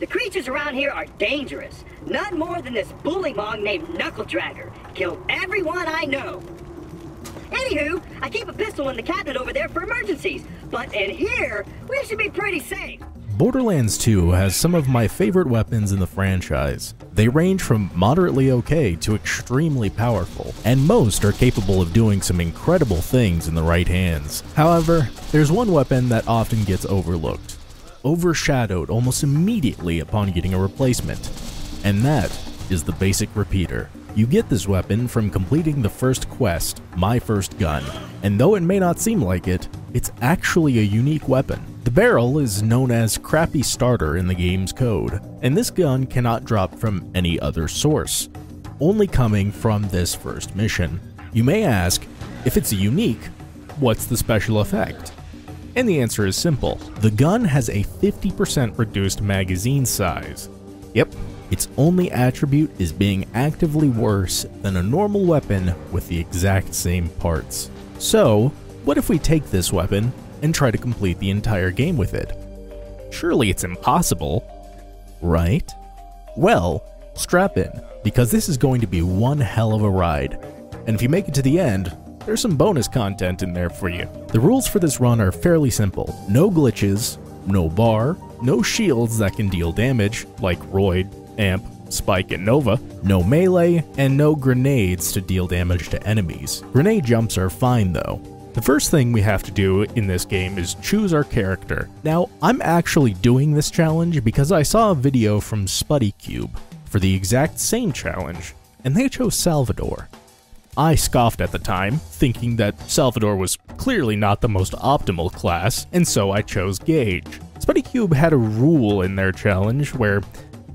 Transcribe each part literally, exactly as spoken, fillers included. The creatures around here are dangerous. None more than this bully mong named Knuckle Dragger. Killed everyone I know. Anywho, I keep a pistol in the cabinet over there for emergencies, but in here, we should be pretty safe. Borderlands two has some of my favorite weapons in the franchise. They range from moderately okay to extremely powerful, and most are capable of doing some incredible things in the right hands. However, there's one weapon that often gets overlooked, overshadowed almost immediately upon getting a replacement, and that is the basic repeater. You get this weapon from completing the first quest, My First Gun, and though it may not seem like it, it's actually a unique weapon. The barrel is known as Crappy Starter in the game's code, and this gun cannot drop from any other source, only coming from this first mission. You may ask, if it's unique, what's the special effect? And the answer is simple. The gun has a fifty percent reduced magazine size. Yep. Its only attribute is being actively worse than a normal weapon with the exact same parts. So, what if we take this weapon and try to complete the entire game with it? Surely it's impossible, right? Well, strap in, because this is going to be one hell of a ride. And if you make it to the end, there's some bonus content in there for you. The rules for this run are fairly simple. No glitches, no bar, no shields that can deal damage, like Roid, Amp, Spike, and Nova, no melee, and no grenades to deal damage to enemies. Grenade jumps are fine though. The first thing we have to do in this game is choose our character. Now, I'm actually doing this challenge because I saw a video from SpuddyCube for the exact same challenge, and they chose Salvador. I scoffed at the time, thinking that Salvador was clearly not the most optimal class, and so I chose Gaige. SpuddyCube had a rule in their challenge where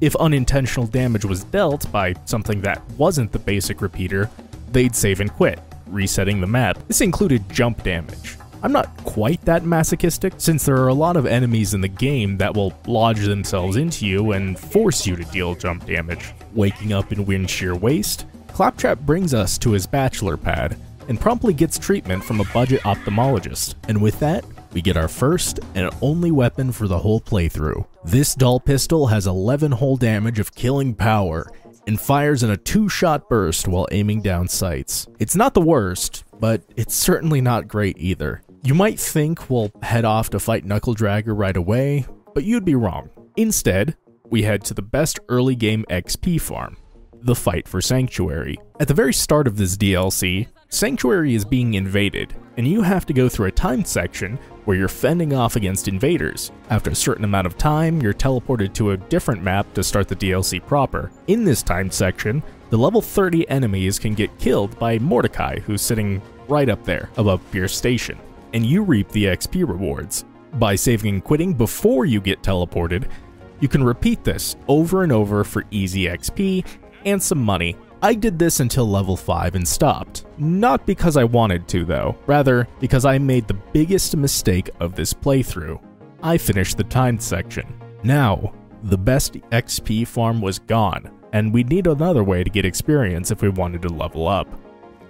if unintentional damage was dealt by something that wasn't the basic repeater, they'd save and quit, resetting the map. This included jump damage. I'm not quite that masochistic, since there are a lot of enemies in the game that will lodge themselves into you and force you to deal jump damage. Waking up in Windshear Waste, Claptrap brings us to his bachelor pad and promptly gets treatment from a budget ophthalmologist. And with that, we get our first and only weapon for the whole playthrough. This dull pistol has eleven hull damage of killing power and fires in a two-shot burst while aiming down sights. It's not the worst, but it's certainly not great either. You might think we'll head off to fight Knuckle Dragger right away, but you'd be wrong. Instead, we head to the best early game X P farm, the fight for Sanctuary. At the very start of this D L C, Sanctuary is being invaded, and you have to go through a timed section where you're fending off against invaders. After a certain amount of time, you're teleported to a different map to start the D L C proper. In this timed section, the level thirty enemies can get killed by Mordecai, who's sitting right up there above Fierce Station, and you reap the X P rewards. By saving and quitting before you get teleported, you can repeat this over and over for easy X P and some money. I did this until level five and stopped. Not because I wanted to though, rather because I made the biggest mistake of this playthrough. I finished the timed section. Now, the best X P farm was gone, and we'd need another way to get experience if we wanted to level up.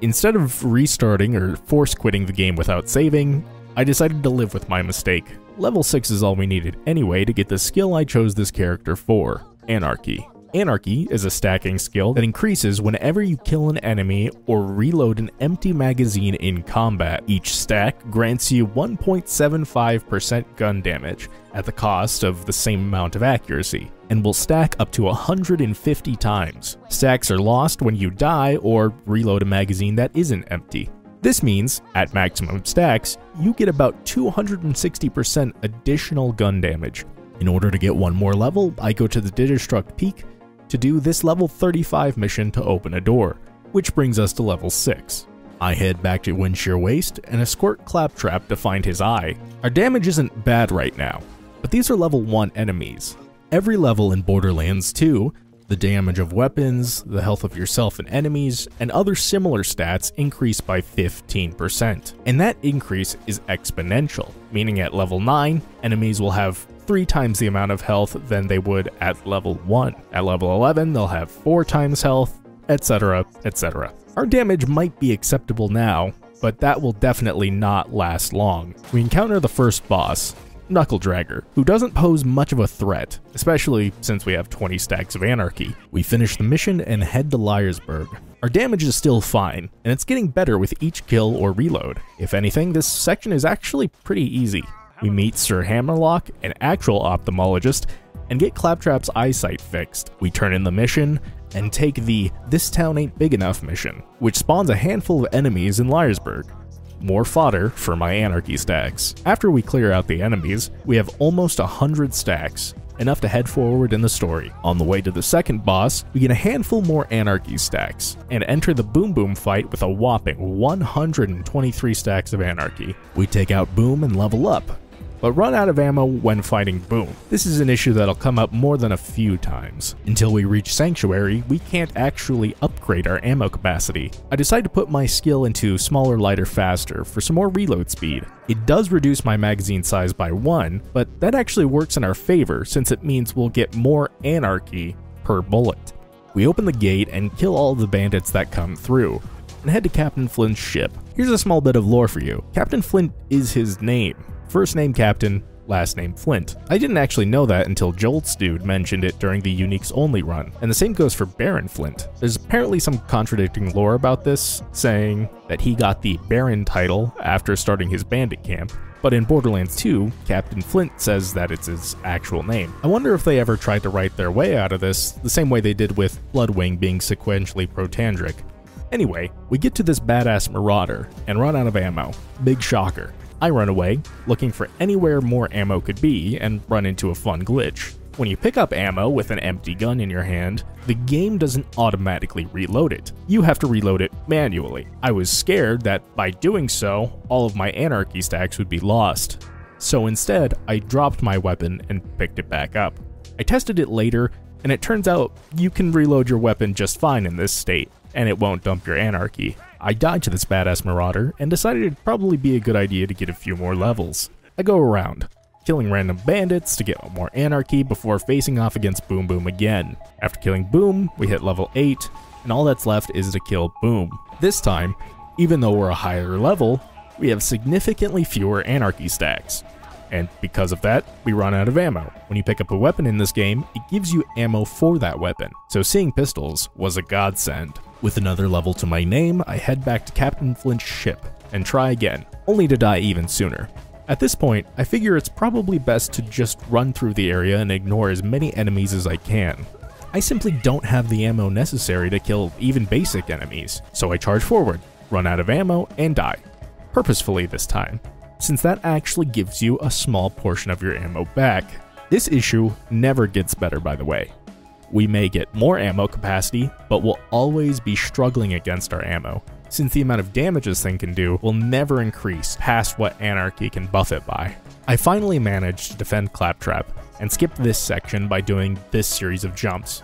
Instead of restarting or force quitting the game without saving, I decided to live with my mistake. Level six is all we needed anyway to get the skill I chose this character for, Anarchy. Anarchy is a stacking skill that increases whenever you kill an enemy or reload an empty magazine in combat. Each stack grants you one point seven five percent gun damage at the cost of the same amount of accuracy, and will stack up to one hundred fifty times. Stacks are lost when you die or reload a magazine that isn't empty. This means, at maximum stacks, you get about two hundred sixty percent additional gun damage. In order to get one more level, I go to the Digistruct Peak to do this level thirty-five mission to open a door, which brings us to level six. I head back to Windshear Waste and escort Claptrap to find his eye. Our damage isn't bad right now, but these are level one enemies. Every level in Borderlands two, the damage of weapons, the health of yourself and enemies, and other similar stats increase by fifteen percent. And that increase is exponential, meaning at level nine, enemies will have three times the amount of health than they would at level one. At level eleven, they'll have four times health, et cetera, et cetera. Our damage might be acceptable now, but that will definitely not last long. We encounter the first boss, Knuckle Dragger, who doesn't pose much of a threat, especially since we have twenty stacks of anarchy. We finish the mission and head to Liar's Berg. Our damage is still fine, and it's getting better with each kill or reload. If anything, this section is actually pretty easy. We meet Sir Hammerlock, an actual ophthalmologist, and get Claptrap's eyesight fixed. We turn in the mission and take the This Town Ain't Big Enough mission, which spawns a handful of enemies in Liar's Berg. More fodder for my anarchy stacks. After we clear out the enemies, we have almost one hundred stacks, enough to head forward in the story. On the way to the second boss, we get a handful more anarchy stacks, and enter the Boom Boom fight with a whopping one hundred twenty-three stacks of anarchy. We take out Boom and level up, but run out of ammo when fighting Boom. This is an issue that'll come up more than a few times. Until we reach Sanctuary, we can't actually upgrade our ammo capacity. I decide to put my skill into Smaller, Lighter, Faster for some more reload speed. It does reduce my magazine size by one, but that actually works in our favor since it means we'll get more anarchy per bullet. We open the gate and kill all the bandits that come through, and head to Captain Flint's ship. Here's a small bit of lore for you. Captain Flint is his name. First name Captain, last name Flint. I didn't actually know that until Jolt's dude mentioned it during the Uniques Only run, and the same goes for Baron Flint. There's apparently some contradicting lore about this, saying that he got the Baron title after starting his bandit camp, but in Borderlands two, Captain Flint says that it's his actual name. I wonder if they ever tried to write their way out of this, the same way they did with Bloodwing being sequentially protandric. Anyway, we get to this badass marauder and run out of ammo. Big shocker. I run away, looking for anywhere more ammo could be, and run into a fun glitch. When you pick up ammo with an empty gun in your hand, the game doesn't automatically reload it. You have to reload it manually. I was scared that by doing so, all of my anarchy stacks would be lost. So instead, I dropped my weapon and picked it back up. I tested it later, and it turns out you can reload your weapon just fine in this state, and it won't dump your anarchy. I died to this badass marauder and decided it'd probably be a good idea to get a few more levels. I go around, killing random bandits to get more anarchy before facing off against Boom Boom again. After killing Boom, we hit level eight, and all that's left is to kill Boom. This time, even though we're a higher level, we have significantly fewer anarchy stacks. And because of that, we run out of ammo. When you pick up a weapon in this game, it gives you ammo for that weapon, so seeing pistols was a godsend. With another level to my name, I head back to Captain Flint's ship and try again, only to die even sooner. At this point, I figure it's probably best to just run through the area and ignore as many enemies as I can. I simply don't have the ammo necessary to kill even basic enemies, so I charge forward, run out of ammo, and die. Purposefully this time, since that actually gives you a small portion of your ammo back. This issue never gets better, by the way. We may get more ammo capacity, but we'll always be struggling against our ammo, since the amount of damage this thing can do will never increase past what anarchy can buff it by. I finally managed to defend Claptrap, and skip this section by doing this series of jumps.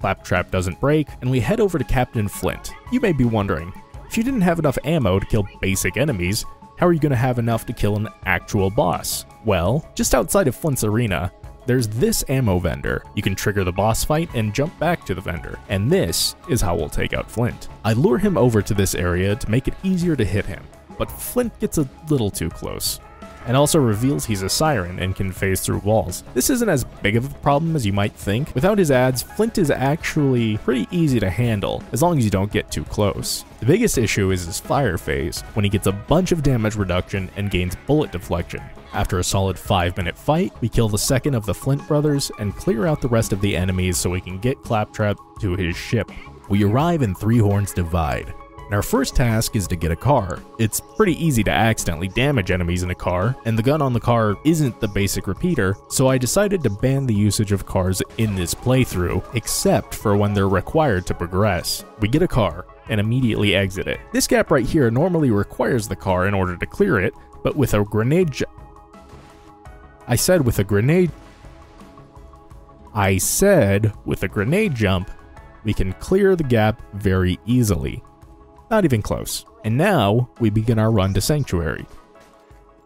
Claptrap doesn't break, and we head over to Captain Flint. You may be wondering, if you didn't have enough ammo to kill basic enemies, how are you going to have enough to kill an actual boss? Well, just outside of Flint's arena, there's this ammo vendor. You can trigger the boss fight and jump back to the vendor, and this is how we'll take out Flint. I lure him over to this area to make it easier to hit him, but Flint gets a little too close, and also reveals he's a siren and can phase through walls. This isn't as big of a problem as you might think. Without his ads, Flint is actually pretty easy to handle, as long as you don't get too close. The biggest issue is his fire phase, when he gets a bunch of damage reduction and gains bullet deflection. After a solid five minute fight, we kill the second of the Flint brothers and clear out the rest of the enemies so we can get Claptrap to his ship. We arrive in Three Horns Divide, and our first task is to get a car. It's pretty easy to accidentally damage enemies in a car, and the gun on the car isn't the basic repeater, so I decided to ban the usage of cars in this playthrough, except for when they're required to progress. We get a car, and immediately exit it. This gap right here normally requires the car in order to clear it, but with a grenade j- I said with a grenade- I said with a grenade jump, we can clear the gap very easily. Not even close. And now, we begin our run to Sanctuary.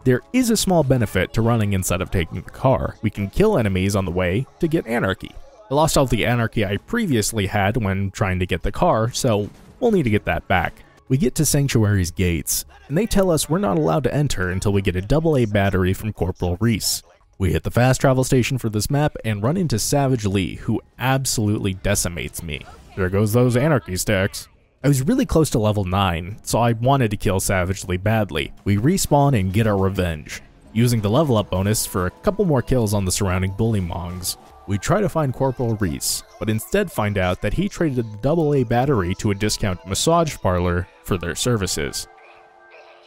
There is a small benefit to running instead of taking the car. We can kill enemies on the way to get anarchy. I lost all the anarchy I previously had when trying to get the car, so we'll need to get that back. We get to Sanctuary's gates, and they tell us we're not allowed to enter until we get a double A battery from Corporal Reese. We hit the fast travel station for this map and run into Savage Lee, who absolutely decimates me. There goes those anarchy stacks. I was really close to level nine, so I wanted to kill Savage Lee badly. We respawn and get our revenge, using the level up bonus for a couple more kills on the surrounding bully mongs. We try to find Corporal Reese, but instead find out that he traded a double A battery to a discount massage parlor for their services.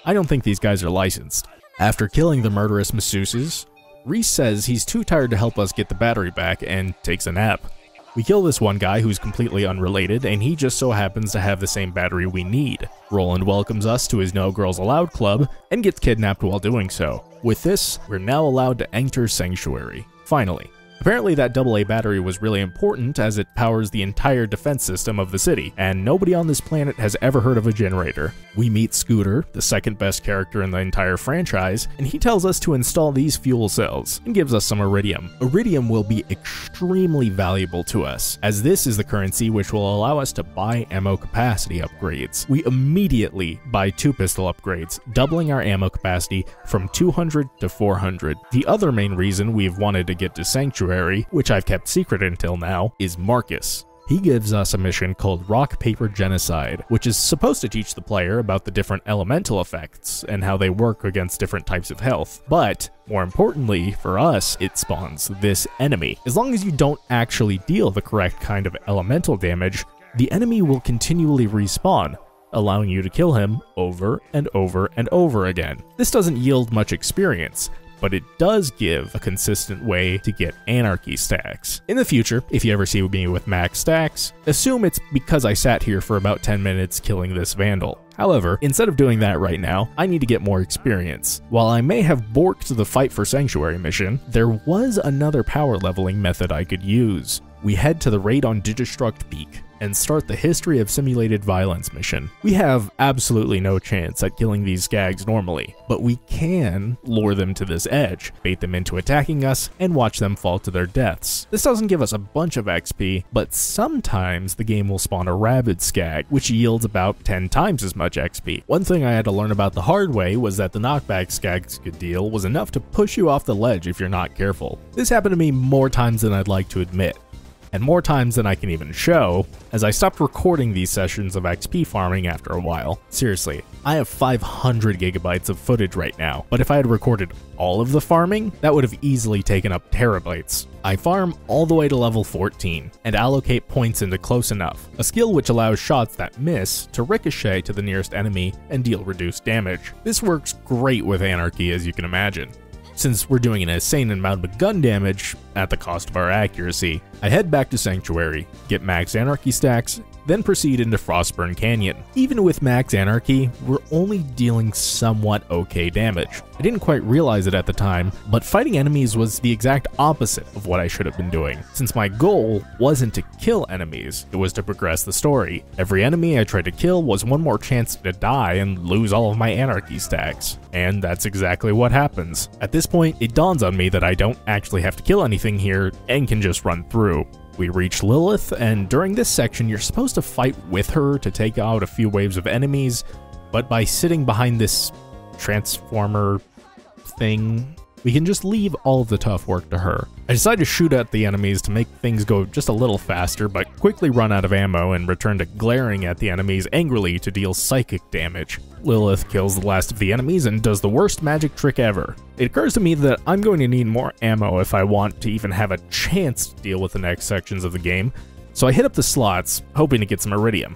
I don't think these guys are licensed. After killing the murderous masseuses, Reese says he's too tired to help us get the battery back and takes a nap. We kill this one guy who's completely unrelated, and he just so happens to have the same battery we need. Roland welcomes us to his No Girls Allowed club and gets kidnapped while doing so. With this, we're now allowed to enter Sanctuary, finally. Apparently that double A battery was really important as it powers the entire defense system of the city, and nobody on this planet has ever heard of a generator. We meet Scooter, the second best character in the entire franchise, and he tells us to install these fuel cells and gives us some Iridium. Iridium will be extremely valuable to us, as this is the currency which will allow us to buy ammo capacity upgrades. We immediately buy two pistol upgrades, doubling our ammo capacity from two hundred to four hundred. The other main reason we've wanted to get to Sanctuary, which I've kept secret until now, is Marcus. He gives us a mission called Rock Paper Genocide, which is supposed to teach the player about the different elemental effects and how they work against different types of health. But more importantly for us, it spawns this enemy. As long as you don't actually deal the correct kind of elemental damage, the enemy will continually respawn, allowing you to kill him over and over and over again. This doesn't yield much experience, but it does give a consistent way to get anarchy stacks. In the future, if you ever see me with max stacks, assume it's because I sat here for about ten minutes killing this vandal. However, instead of doing that right now, I need to get more experience. While I may have borked the Fight for Sanctuary mission, there was another power leveling method I could use. We head to the raid on Digistruct Peak and start the History of Simulated Violence mission. We have absolutely no chance at killing these skags normally, but we can lure them to this edge, bait them into attacking us, and watch them fall to their deaths. This doesn't give us a bunch of X P, but sometimes the game will spawn a rabid skag, which yields about ten times as much X P. One thing I had to learn about the hard way was that the knockback skags could deal was enough to push you off the ledge if you're not careful. This happened to me more times than I'd like to admit, and more times than I can even show, as I stopped recording these sessions of X P farming after a while. Seriously, I have five hundred gigabytes of footage right now, but if I had recorded all of the farming, that would have easily taken up terabytes. I farm all the way to level fourteen, and allocate points into Close Enough, a skill which allows shots that miss to ricochet to the nearest enemy and deal reduced damage. This works great with anarchy, as you can imagine, since we're doing an insane amount of gun damage at the cost of our accuracy. I head back to Sanctuary, get max anarchy stacks, then proceed into Frostburn Canyon. Even with max anarchy, we're only dealing somewhat okay damage. I didn't quite realize it at the time, but fighting enemies was the exact opposite of what I should have been doing, since my goal wasn't to kill enemies, it was to progress the story. Every enemy I tried to kill was one more chance to die and lose all of my anarchy stacks, and that's exactly what happens. At this point, it dawns on me that I don't actually have to kill anything here and can just run through. We reach Lilith, and during this section you're supposed to fight with her to take out a few waves of enemies, but by sitting behind this transformer thing, we can just leave all of the tough work to her. I decide to shoot at the enemies to make things go just a little faster, but quickly run out of ammo and return to glaring at the enemies angrily to deal psychic damage. Lilith kills the last of the enemies and does the worst magic trick ever. It occurs to me that I'm going to need more ammo if I want to even have a chance to deal with the next sections of the game, so I hit up the slots, hoping to get some Iridium.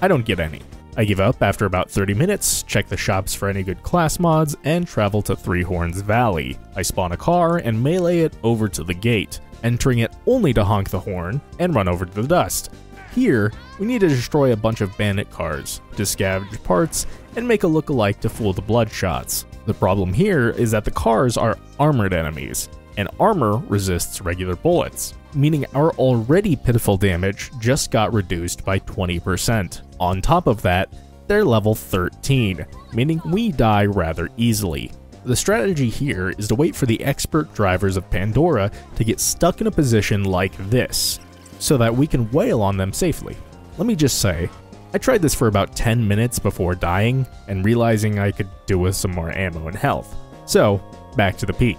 I don't get any. I give up after about thirty minutes, check the shops for any good class mods, and travel to Three Horns Valley. I spawn a car and melee it over to the gate, entering it only to honk the horn and run over to the dust. Here, we need to destroy a bunch of bandit cars, to scavenge parts, and make a look-alike to fool the Bloodshots. The problem here is that the cars are armored enemies, and armor resists regular bullets, meaning our already pitiful damage just got reduced by twenty percent. On top of that, they're level thirteen, meaning we die rather easily. The strategy here is to wait for the expert drivers of Pandora to get stuck in a position like this, so that we can wail on them safely. Let me just say, I tried this for about ten minutes before dying and realizing I could do with some more ammo and health. So, back to the peak.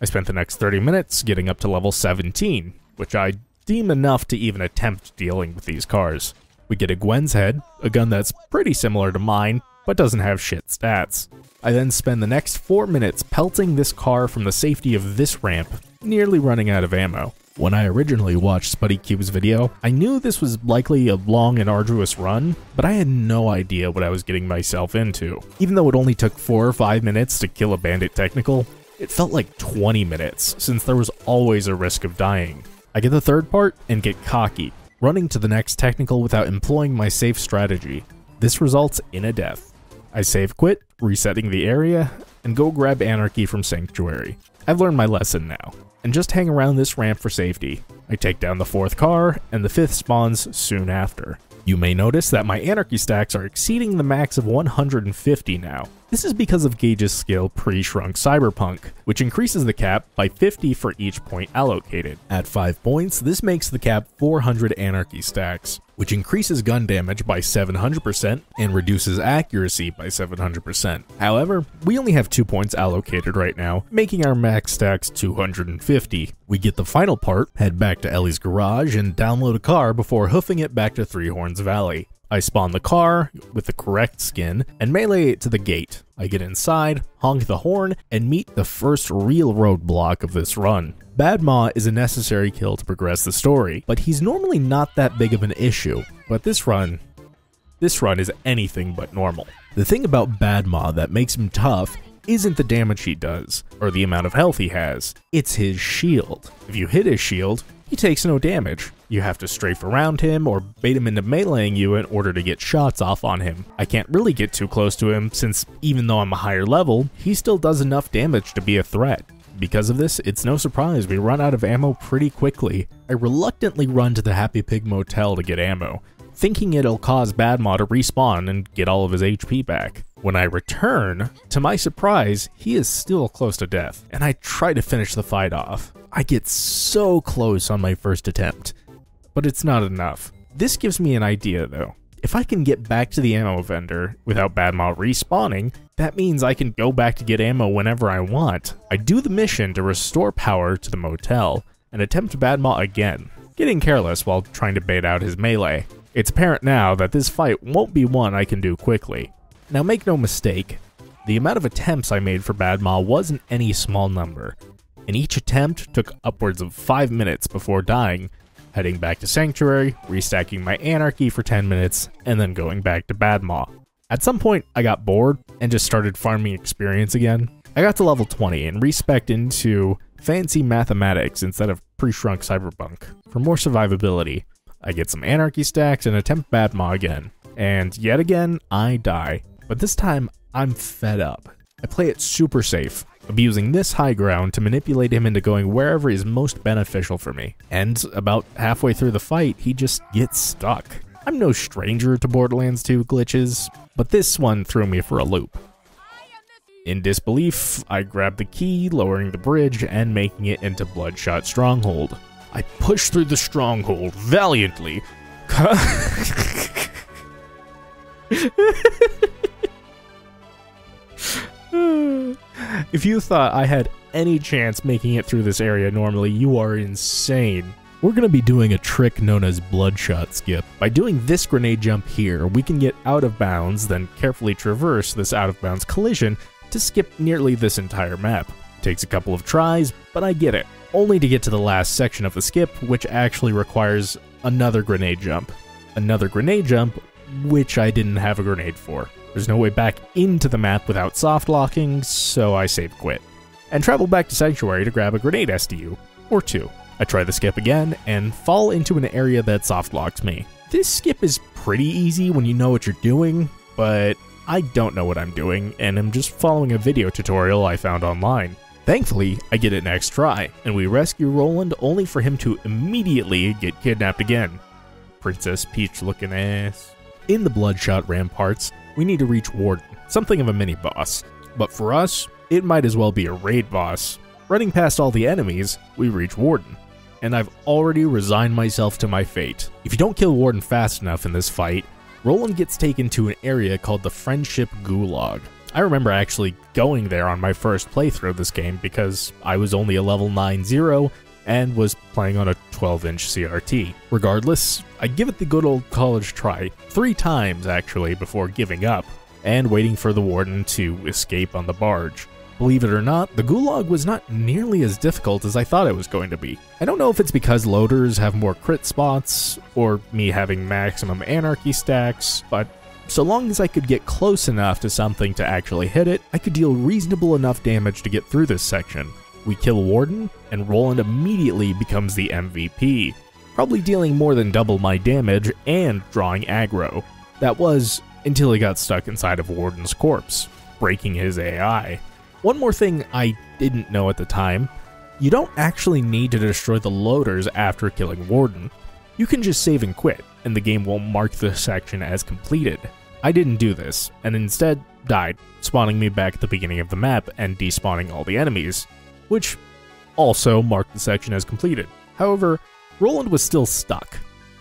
I spent the next thirty minutes getting up to level seventeen, which I deem enough to even attempt dealing with these cars. We get a Gwen's head, a gun that's pretty similar to mine, but doesn't have shit stats. I then spend the next four minutes pelting this car from the safety of this ramp, nearly running out of ammo. When I originally watched SpuddyCube's video, I knew this was likely a long and arduous run, but I had no idea what I was getting myself into. Even though it only took four or five minutes to kill a bandit technical, it felt like twenty minutes, since there was always a risk of dying. I get the third part and get cocky, running to the next technical without employing my safe strategy. This results in a death. I save quit, resetting the area, and go grab Anarchy from Sanctuary. I've learned my lesson now, and just hang around this ramp for safety. I take down the fourth car, and the fifth spawns soon after. You may notice that my Anarchy stacks are exceeding the max of one hundred fifty now. This is because of Gaige's skill Pre-Shrunk Cyberpunk, which increases the cap by fifty for each point allocated. At five points, this makes the cap four hundred Anarchy stacks, which increases gun damage by seven hundred percent and reduces accuracy by seven hundred percent. However, we only have two points allocated right now, making our max stacks two hundred fifty. We get the final part, head back to Ellie's garage and download a car before hoofing it back to Three Horns Valley. I spawn the car with the correct skin and melee it to the gate. I get inside, honk the horn, and meet the first real roadblock of this run. Bad Maw is a necessary kill to progress the story, but he's normally not that big of an issue. But this run, this run is anything but normal. The thing about Bad Maw that makes him tough isn't the damage he does, or the amount of health he has, it's his shield. If you hit his shield, he takes no damage. You have to strafe around him or bait him into meleeing you in order to get shots off on him. I can't really get too close to him since even though I'm a higher level, he still does enough damage to be a threat. Because of this, it's no surprise we run out of ammo pretty quickly. I reluctantly run to the Happy Pig Motel to get ammo, thinking it'll cause Bad Maw to respawn and get all of his H P back. When I return, to my surprise, he is still close to death, and I try to finish the fight off. I get so close on my first attempt, but it's not enough. This gives me an idea though. If I can get back to the ammo vendor without Bad Maw respawning, that means I can go back to get ammo whenever I want. I do the mission to restore power to the motel and attempt Bad Maw again, getting careless while trying to bait out his melee. It's apparent now that this fight won't be one I can do quickly. Now make no mistake, the amount of attempts I made for Bad Maw wasn't any small number, and each attempt took upwards of five minutes before dying, heading back to Sanctuary, restacking my Anarchy for ten minutes, and then going back to Bad Maw. At some point, I got bored and just started farming experience again. I got to level twenty and respec'd into Fancy Mathematics instead of Pre-Shrunk Cyberpunk for more survivability. I get some Anarchy stacks and attempt Bad Maw again, and yet again, I die. But this time, I'm fed up. I play it super safe, abusing this high ground to manipulate him into going wherever is most beneficial for me. And about halfway through the fight, he just gets stuck. I'm no stranger to Borderlands two glitches, but this one threw me for a loop. In disbelief, I grab the key, lowering the bridge and making it into Bloodshot Stronghold. I push through the stronghold valiantly. If you thought I had any chance making it through this area normally, you are insane. We're going to be doing a trick known as Bloodshot Skip. By doing this grenade jump here, we can get out of bounds, then carefully traverse this out of bounds collision to skip nearly this entire map. Takes a couple of tries, but I get it, only to get to the last section of the skip, which actually requires another grenade jump. Another grenade jump, which I didn't have a grenade for. There's no way back into the map without soft locking, so I save quit, and travel back to Sanctuary to grab a grenade S D U, or two. I try the skip again, and fall into an area that soft locks me. This skip is pretty easy when you know what you're doing, but I don't know what I'm doing, and I'm just following a video tutorial I found online. Thankfully, I get it next try, and we rescue Roland only for him to immediately get kidnapped again. Princess Peach looking ass. In the Bloodshot Ramparts, we need to reach Warden, something of a mini-boss. But for us, It might as well be a raid boss. Running past all the enemies, we reach Warden, and I've already resigned myself to my fate. If you don't kill Warden fast enough in this fight, Roland gets taken to an area called the Friendship Gulag. I remember actually going there on my first playthrough of this game because I was only a level nine zero and was playing on a twelve inch C R T. Regardless, I give it the good old college try, three times actually, before giving up and waiting for the Warden to escape on the barge. Believe it or not, the Gulag was not nearly as difficult as I thought it was going to be. I don't know if it's because loaders have more crit spots, or me having maximum anarchy stacks, but so long as I could get close enough to something to actually hit it, I could deal reasonable enough damage to get through this section. We kill Warden, and Roland immediately becomes the M V P, probably dealing more than double my damage and drawing aggro. That was until he got stuck inside of Warden's corpse, breaking his A I. One more thing I didn't know at the time, you don't actually need to destroy the loaders after killing Warden. You can just save and quit, and the game won't mark the section as completed. I didn't do this, and instead died, spawning me back at the beginning of the map and despawning all the enemies, which also marked the section as completed. However, Roland was still stuck,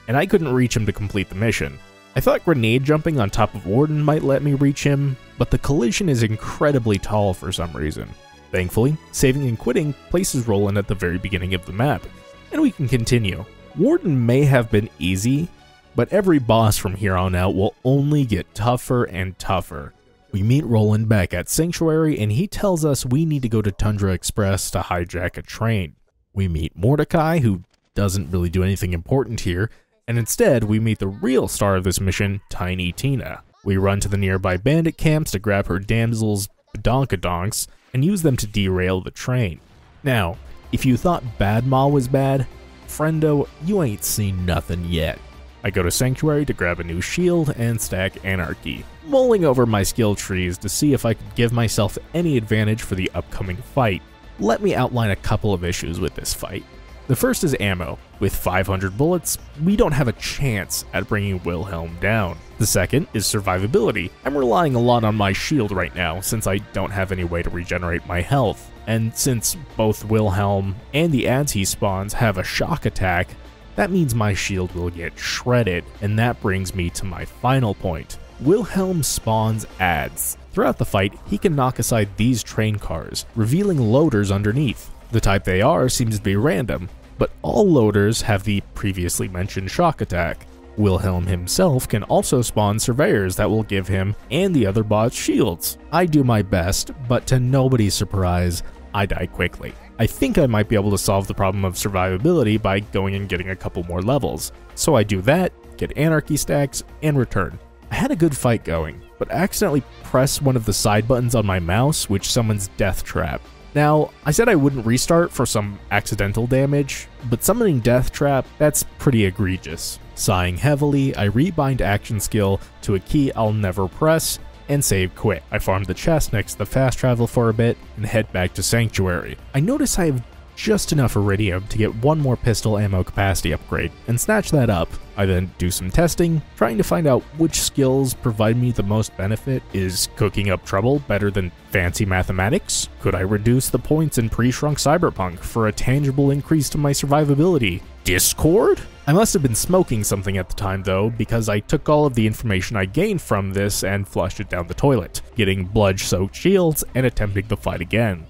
and I couldn't reach him to complete the mission. I thought grenade jumping on top of Warden might let me reach him, but the collision is incredibly tall for some reason. Thankfully, saving and quitting places Roland at the very beginning of the map, and we can continue. Warden may have been easy, but every boss from here on out will only get tougher and tougher. We meet Roland back at Sanctuary, and he tells us we need to go to Tundra Express to hijack a train. We meet Mordecai, who doesn't really do anything important here, and instead, we meet the real star of this mission, Tiny Tina. We run to the nearby bandit camps to grab her damsels badonkadonks and use them to derail the train. Now, if you thought Bad Ma was bad, friendo, you ain't seen nothing yet. I go to Sanctuary to grab a new shield and stack Anarchy, mulling over my skill trees to see if I could give myself any advantage for the upcoming fight. Let me outline a couple of issues with this fight. The first is ammo. With five hundred bullets, we don't have a chance at bringing Wilhelm down. The second is survivability. I'm relying a lot on my shield right now since I don't have any way to regenerate my health. And since both Wilhelm and the ads he spawns have a shock attack, that means my shield will get shredded. And that brings me to my final point. Wilhelm spawns ads. Throughout the fight, he can knock aside these train cars, revealing loaders underneath. The type they are seems to be random, but all loaders have the previously mentioned shock attack. Wilhelm himself can also spawn surveyors that will give him and the other bots shields. I do my best, but to nobody's surprise, I die quickly. I think I might be able to solve the problem of survivability by going and getting a couple more levels. So I do that, get anarchy stacks, and return. I had a good fight going, but I accidentally pressed one of the side buttons on my mouse, which summons Death Trap. Now, I said I wouldn't restart for some accidental damage, but summoning Death Trap, that's pretty egregious. Sighing heavily, I rebind action skill to a key I'll never press, and save quit. I farm the chest next to the fast travel for a bit, and head back to Sanctuary. I notice I have just enough Iridium to get one more pistol ammo capacity upgrade, and snatch that up. I then do some testing, trying to find out which skills provide me the most benefit. Is cooking up trouble better than fancy mathematics? Could I reduce the points in pre-shrunk Cyberpunk for a tangible increase to my survivability? Discord? I must have been smoking something at the time though, because I took all of the information I gained from this and flushed it down the toilet, getting blood-soaked shields and attempting the fight again.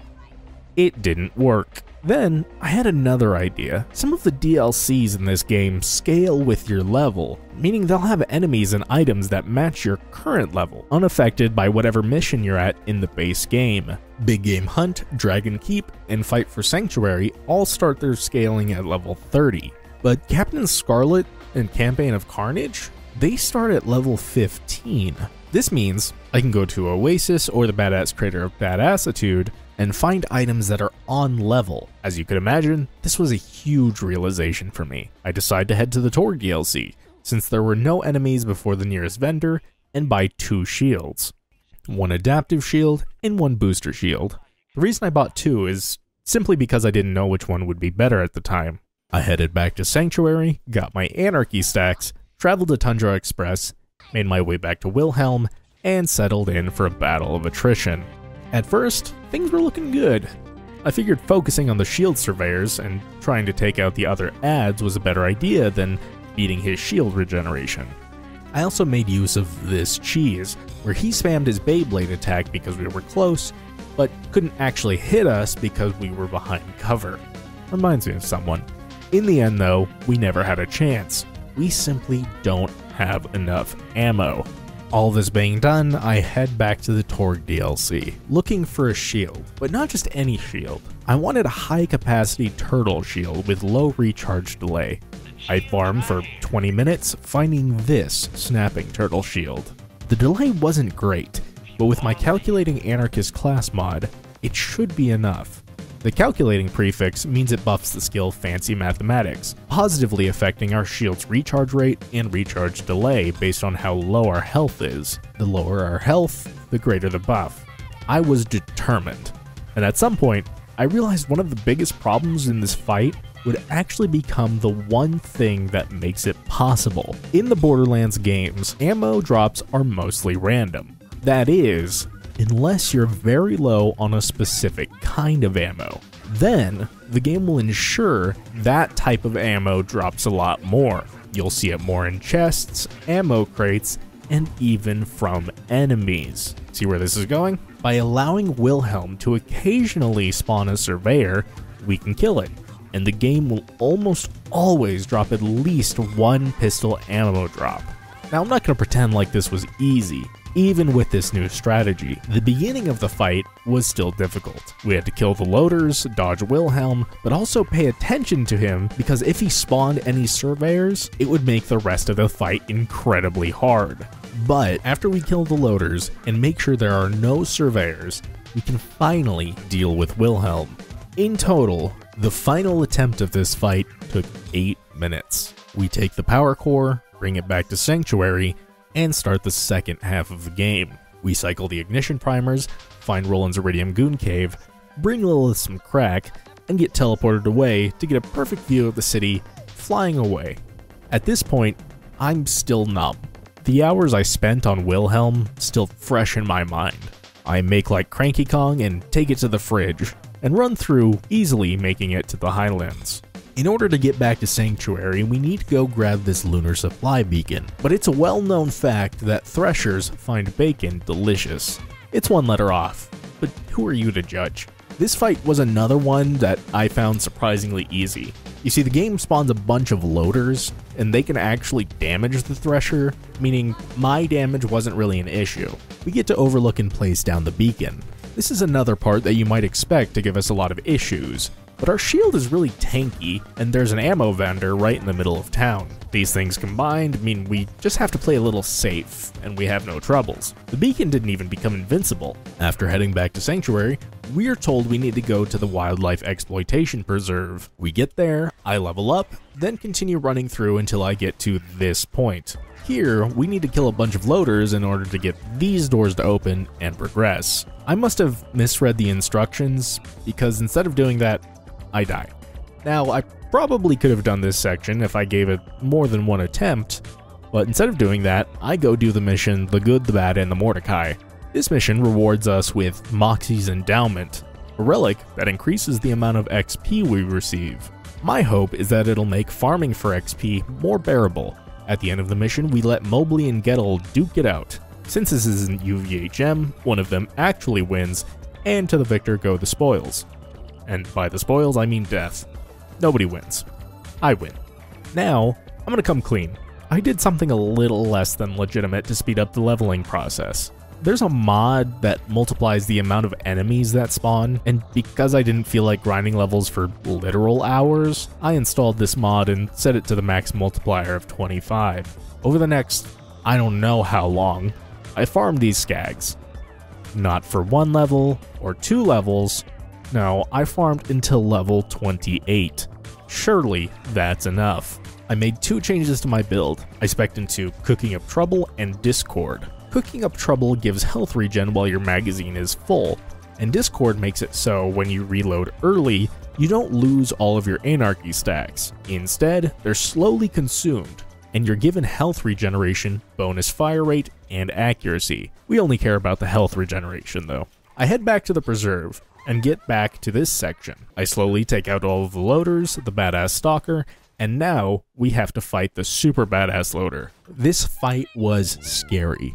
It didn't work. Then, I had another idea. Some of the D L Cs in this game scale with your level, meaning they'll have enemies and items that match your current level, unaffected by whatever mission you're at in the base game. Big Game Hunt, Dragon Keep, and Fight for Sanctuary all start their scaling at level thirty, but Captain Scarlet and Campaign of Carnage, they start at level fifteen. This means I can go to Oasis or the Badass Crater of Badassitude and find items that are on level. As you could imagine, this was a huge realization for me. I decide to head to the Torg D L C, since there were no enemies before the nearest vendor, and buy two shields. One adaptive shield and one booster shield. The reason I bought two is simply because I didn't know which one would be better at the time. I headed back to Sanctuary, got my Anarchy stacks, traveled to Tundra Express, made my way back to Wilhelm, and settled in for a battle of attrition. At first, things were looking good. I figured focusing on the shield surveyors and trying to take out the other adds was a better idea than beating his shield regeneration. I also made use of this cheese, where he spammed his Beyblade attack because we were close, but couldn't actually hit us because we were behind cover. Reminds me of someone. In the end though, we never had a chance. We simply don't have enough ammo. All this being done, I head back to the Torg D L C, looking for a shield, but not just any shield. I wanted a high-capacity turtle shield with low recharge delay. I farmed for twenty minutes, finding this snapping turtle shield. The delay wasn't great, but with my Calculating Anarchist class mod, it should be enough. The calculating prefix means it buffs the skill Fancy Mathematics, positively affecting our shield's recharge rate and recharge delay based on how low our health is. The lower our health, the greater the buff. I was determined, and at some point, I realized one of the biggest problems in this fight would actually become the one thing that makes it possible. In the Borderlands games, ammo drops are mostly random. That is, unless you're very low on a specific kind of ammo. Then, the game will ensure that type of ammo drops a lot more. You'll see it more in chests, ammo crates, and even from enemies. See where this is going? By allowing Wilhelm to occasionally spawn a surveyor, we can kill it, and the game will almost always drop at least one pistol ammo drop. Now, I'm not going to pretend like this was easy. Even with this new strategy, the beginning of the fight was still difficult. We had to kill the loaders, dodge Wilhelm, but also pay attention to him because if he spawned any surveyors, it would make the rest of the fight incredibly hard. But after we kill the loaders and make sure there are no surveyors, we can finally deal with Wilhelm. In total, the final attempt of this fight took eight minutes. We take the power core, bring it back to Sanctuary, and start the second half of the game. We cycle the ignition primers, find Roland's Iridium Goon Cave, bring Lilith some crack, and get teleported away to get a perfect view of the city flying away. At this point, I'm still numb. The hours I spent on Wilhelm still fresh in my mind. I make like Cranky Kong and take it to the fridge, and run through, easily making it to the Highlands. In order to get back to Sanctuary, we need to go grab this lunar supply beacon, but it's a well-known fact that threshers find bacon delicious. It's one letter off, but who are you to judge? This fight was another one that I found surprisingly easy. You see, the game spawns a bunch of loaders, and they can actually damage the thresher, meaning my damage wasn't really an issue. We get to overlook and place down the beacon. This is another part that you might expect to give us a lot of issues. But our shield is really tanky, and there's an ammo vendor right in the middle of town. These things combined mean we just have to play a little safe, and we have no troubles. The beacon didn't even become invincible. After heading back to Sanctuary, we're told we need to go to the Wildlife Exploitation Preserve. We get there, I level up, then continue running through until I get to this point. Here, we need to kill a bunch of loaders in order to get these doors to open and progress. I must have misread the instructions, because instead of doing that, I die. Now, I probably could have done this section if I gave it more than one attempt, but instead of doing that, I go do the mission The Good, the Bad, and the Mordecai. This mission rewards us with Moxie's Endowment, a relic that increases the amount of X P we receive. My hope is that it'll make farming for X P more bearable. At the end of the mission, we let Mobley and Gettle duke it out. Since this isn't U V H M, one of them actually wins, and to the victor go the spoils. And by the spoils, I mean death. Nobody wins. I win. Now, I'm gonna come clean. I did something a little less than legitimate to speed up the leveling process. There's a mod that multiplies the amount of enemies that spawn, and because I didn't feel like grinding levels for literal hours, I installed this mod and set it to the max multiplier of twenty-five. Over the next, I don't know how long, I farmed these skags. Not for one level or two levels. No, I farmed until level twenty-eight. Surely that's enough. I made two changes to my build. I spec'd into Cooking Up Trouble and Discord. Cooking Up Trouble gives health regen while your magazine is full, and Discord makes it so when you reload early, you don't lose all of your anarchy stacks. Instead, they're slowly consumed, and you're given health regeneration, bonus fire rate, and accuracy. We only care about the health regeneration though. I head back to the preserve and get back to this section. I slowly take out all of the loaders, the badass stalker, and now we have to fight the super badass loader. This fight was scary.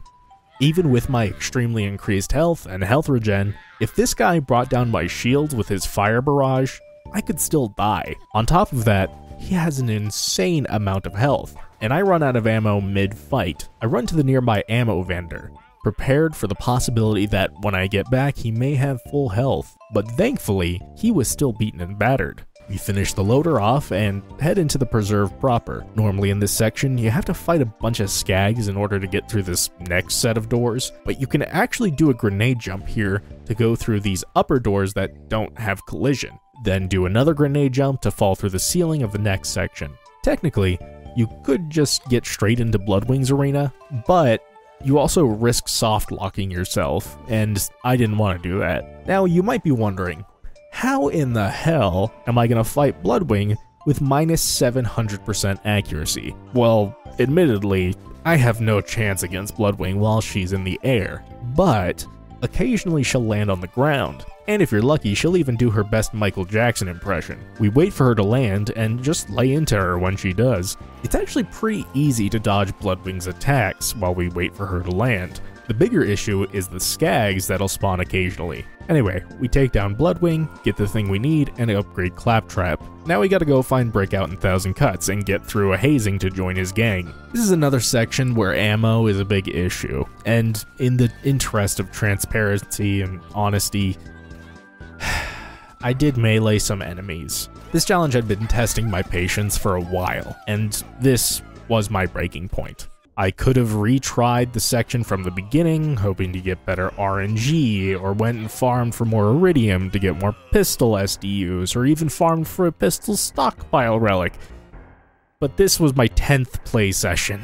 Even with my extremely increased health and health regen, if this guy brought down my shield with his fire barrage, I could still die. On top of that, he has an insane amount of health, and I run out of ammo mid-fight. I run to the nearby ammo vendor, prepared for the possibility that when I get back he may have full health, but thankfully he was still beaten and battered. We finish the loader off and head into the preserve proper. Normally in this section, you have to fight a bunch of skags in order to get through this next set of doors, but you can actually do a grenade jump here to go through these upper doors that don't have collision, then do another grenade jump to fall through the ceiling of the next section. Technically, you could just get straight into Bloodwing's arena, but you also risk soft locking yourself, and I didn't want to do that. Now you might be wondering, how in the hell am I going to fight Bloodwing with minus seven hundred percent accuracy? Well, admittedly, I have no chance against Bloodwing while she's in the air, but occasionally she'll land on the ground, and if you're lucky, she'll even do her best Michael Jackson impression. We wait for her to land and just lay into her when she does. It's actually pretty easy to dodge Bloodwing's attacks while we wait for her to land. The bigger issue is the skags that'll spawn occasionally. Anyway, we take down Bloodwing, get the thing we need, and upgrade Claptrap. Now we gotta go find Brick out in Thousand Cuts and get through a hazing to join his gang. This is another section where ammo is a big issue, and in the interest of transparency and honesty, I did melee some enemies. This challenge had been testing my patience for a while, and this was my breaking point. I could have retried the section from the beginning, hoping to get better R N G, or went and farmed for more Iridium to get more pistol S D Us, or even farmed for a pistol stockpile relic. But this was my tenth play session,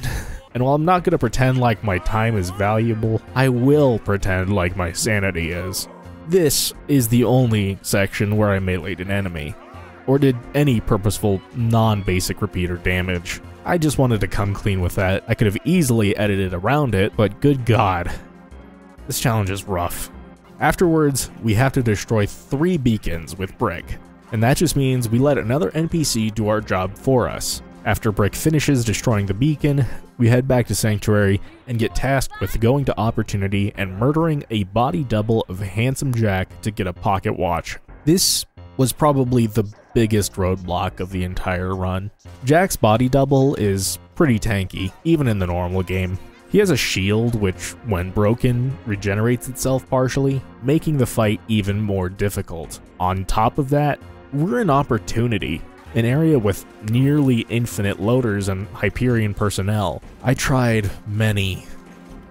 and while I'm not going to pretend like my time is valuable, I will pretend like my sanity is. This is the only section where I meleeed an enemy, or did any purposeful non-basic repeater damage. I just wanted to come clean with that. I could have easily edited around it, but good God, this challenge is rough. Afterwards, we have to destroy three beacons with Brick, and that just means we let another N P C do our job for us. After Brick finishes destroying the beacon, we head back to Sanctuary and get tasked with going to Opportunity and murdering a body double of Handsome Jack to get a pocket watch. This was probably the biggest roadblock of the entire run. Jack's body double is pretty tanky, even in the normal game. He has a shield which, when broken, regenerates itself partially, making the fight even more difficult. On top of that, we're in Opportunity, an area with nearly infinite loaders and Hyperion personnel. I tried many,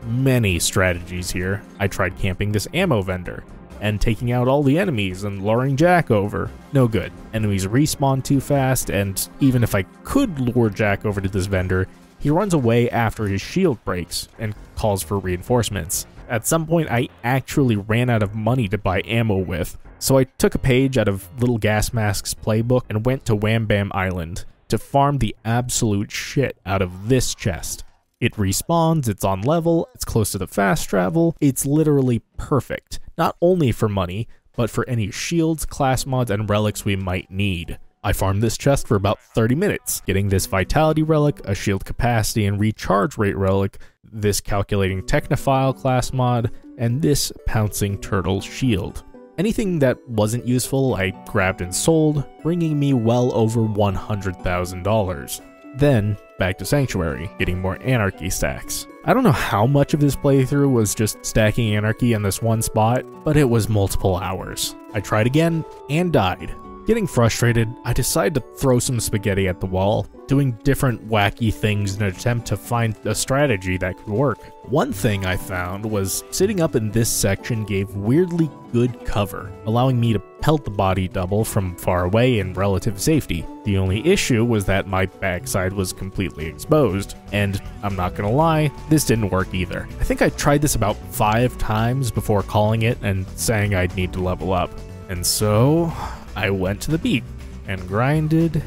many strategies here. I tried camping this ammo vendor, and taking out all the enemies and luring Jack over. No good. Enemies respawn too fast, and even if I could lure Jack over to this vendor, he runs away after his shield breaks and calls for reinforcements. At some point, I actually ran out of money to buy ammo with, so I took a page out of Little Gas Mask's playbook and went to Wham Bam Island to farm the absolute shit out of this chest. It respawns, it's on level, it's close to the fast travel, it's literally perfect. Not only for money, but for any shields, class mods, and relics we might need. I farmed this chest for about thirty minutes, getting this Vitality Relic, a Shield Capacity and Recharge Rate Relic, this Calculating Technophile class mod, and this Pouncing Turtle Shield. Anything that wasn't useful I grabbed and sold, bringing me well over one hundred thousand dollars. Then, back to Sanctuary, getting more Anarchy stacks. I don't know how much of this playthrough was just stacking Anarchy in this one spot, but it was multiple hours. I tried again, and died. Getting frustrated, I decided to throw some spaghetti at the wall, doing different wacky things in an attempt to find a strategy that could work. One thing I found was sitting up in this section gave weirdly good cover, allowing me to pelt the body double from far away in relative safety. The only issue was that my backside was completely exposed, and I'm not gonna lie, this didn't work either. I think I tried this about five times before calling it and saying I'd need to level up. And so I went to the beat and grinded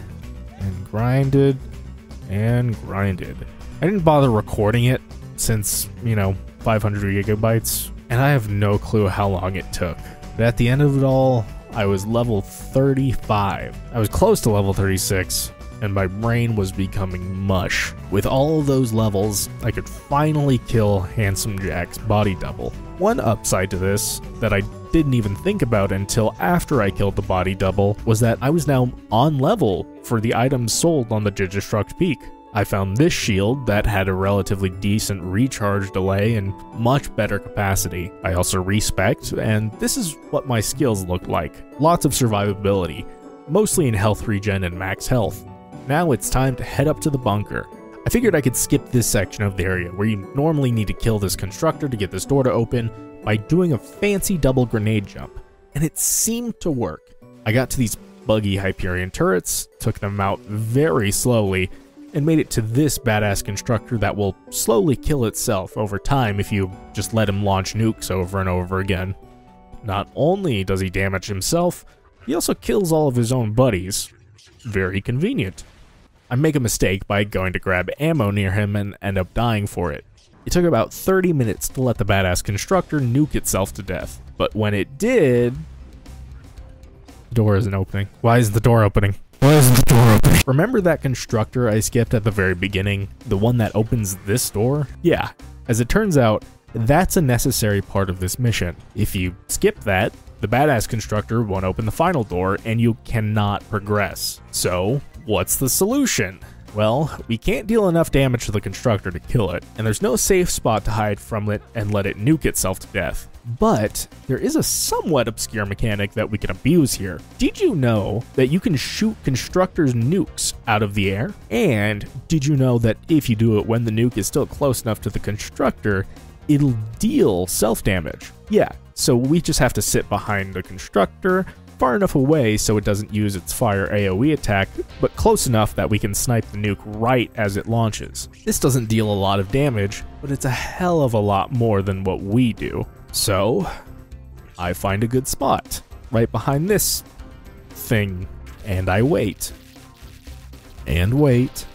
and grinded and grinded. I didn't bother recording it since, you know, five hundred gigabytes. and I have no clue how long it took. But at the end of it all, I was level thirty-five. I was close to level thirty-six, and my brain was becoming mush. With all of those levels, I could finally kill Handsome Jack's body double. One upside to this, that I didn't even think about until after I killed the body double, was that I was now on level for the items sold on the Digistruct Peak. I found this shield that had a relatively decent recharge delay and much better capacity. I also respect, and this is what my skills looked like. Lots of survivability, mostly in health regen and max health. Now it's time to head up to the bunker. I figured I could skip this section of the area where you normally need to kill this constructor to get this door to open by doing a fancy double grenade jump, and it seemed to work. I got to these buggy Hyperion turrets, took them out very slowly, and made it to this badass constructor that will slowly kill itself over time if you just let him launch nukes over and over again. Not only does he damage himself, he also kills all of his own buddies. Very convenient. I make a mistake by going to grab ammo near him and end up dying for it. It took about thirty minutes to let the badass constructor nuke itself to death, but when it did... The door isn't opening. Why is the door opening? Why is the door opening? Remember that constructor I skipped at the very beginning? The one that opens this door? Yeah, as it turns out, that's a necessary part of this mission. If you skip that, the badass constructor won't open the final door and you cannot progress. So, what's the solution? Well, we can't deal enough damage to the constructor to kill it, and there's no safe spot to hide from it and let it nuke itself to death. But there is a somewhat obscure mechanic that we can abuse here. Did you know that you can shoot constructors' nukes out of the air? And did you know that if you do it when the nuke is still close enough to the constructor, it'll deal self-damage? Yeah, so we just have to sit behind the constructor, far enough away so it doesn't use its fire AoE attack, but close enough that we can snipe the nuke right as it launches. This doesn't deal a lot of damage, but it's a hell of a lot more than what we do. So, I find a good spot, right behind this thing, and I wait. And wait.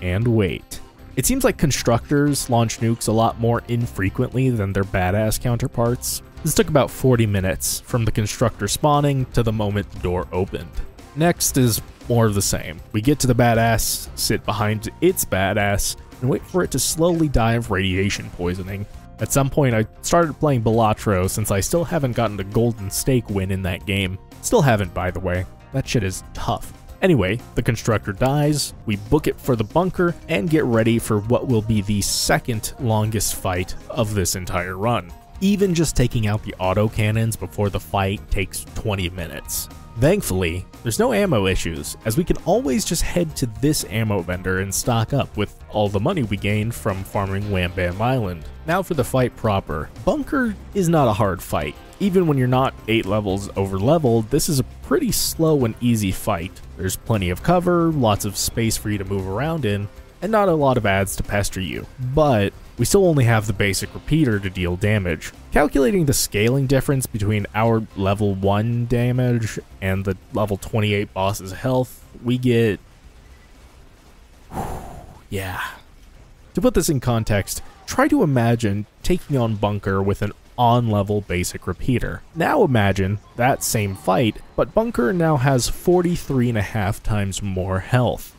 And wait. It seems like constructors launch nukes a lot more infrequently than their badass counterparts. This took about forty minutes, from the constructor spawning to the moment the door opened. Next is more of the same. We get to the badass, sit behind its badass, and wait for it to slowly die of radiation poisoning. At some point I started playing Bellatro since I still haven't gotten the golden stake win in that game. Still haven't, by the way. That shit is tough. Anyway, the constructor dies, we book it for the bunker, and get ready for what will be the second longest fight of this entire run. Even just taking out the autocannons before the fight takes twenty minutes. Thankfully, there's no ammo issues, as we can always just head to this ammo vendor and stock up with all the money we gained from farming Wham Bam Island. Now for the fight proper. Bunker is not a hard fight. Even when you're not eight levels over leveled, this is a pretty slow and easy fight. There's plenty of cover, lots of space for you to move around in, and not a lot of ads to pester you. But we still only have the basic repeater to deal damage. Calculating the scaling difference between our level one damage and the level twenty-eight boss's health, we get... yeah. To put this in context, try to imagine taking on Bunker with an on-level basic repeater. Now imagine that same fight, but Bunker now has forty-three and a half times more health.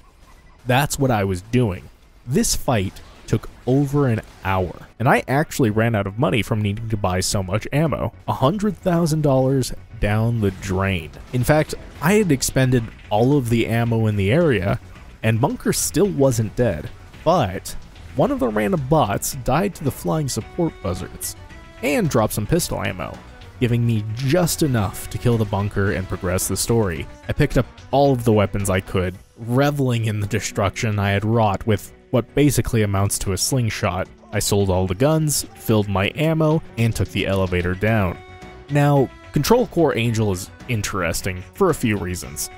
That's what I was doing. This fight took over an hour, and I actually ran out of money from needing to buy so much ammo. one hundred thousand dollars down the drain. In fact, I had expended all of the ammo in the area, and Bunker still wasn't dead, but one of the random bots died to the flying support buzzards, and dropped some pistol ammo, giving me just enough to kill the bunker and progress the story. I picked up all of the weapons I could, reveling in the destruction I had wrought with what basically amounts to a slingshot. I sold all the guns, filled my ammo, and took the elevator down. Now, Control Core Angel is interesting for a few reasons.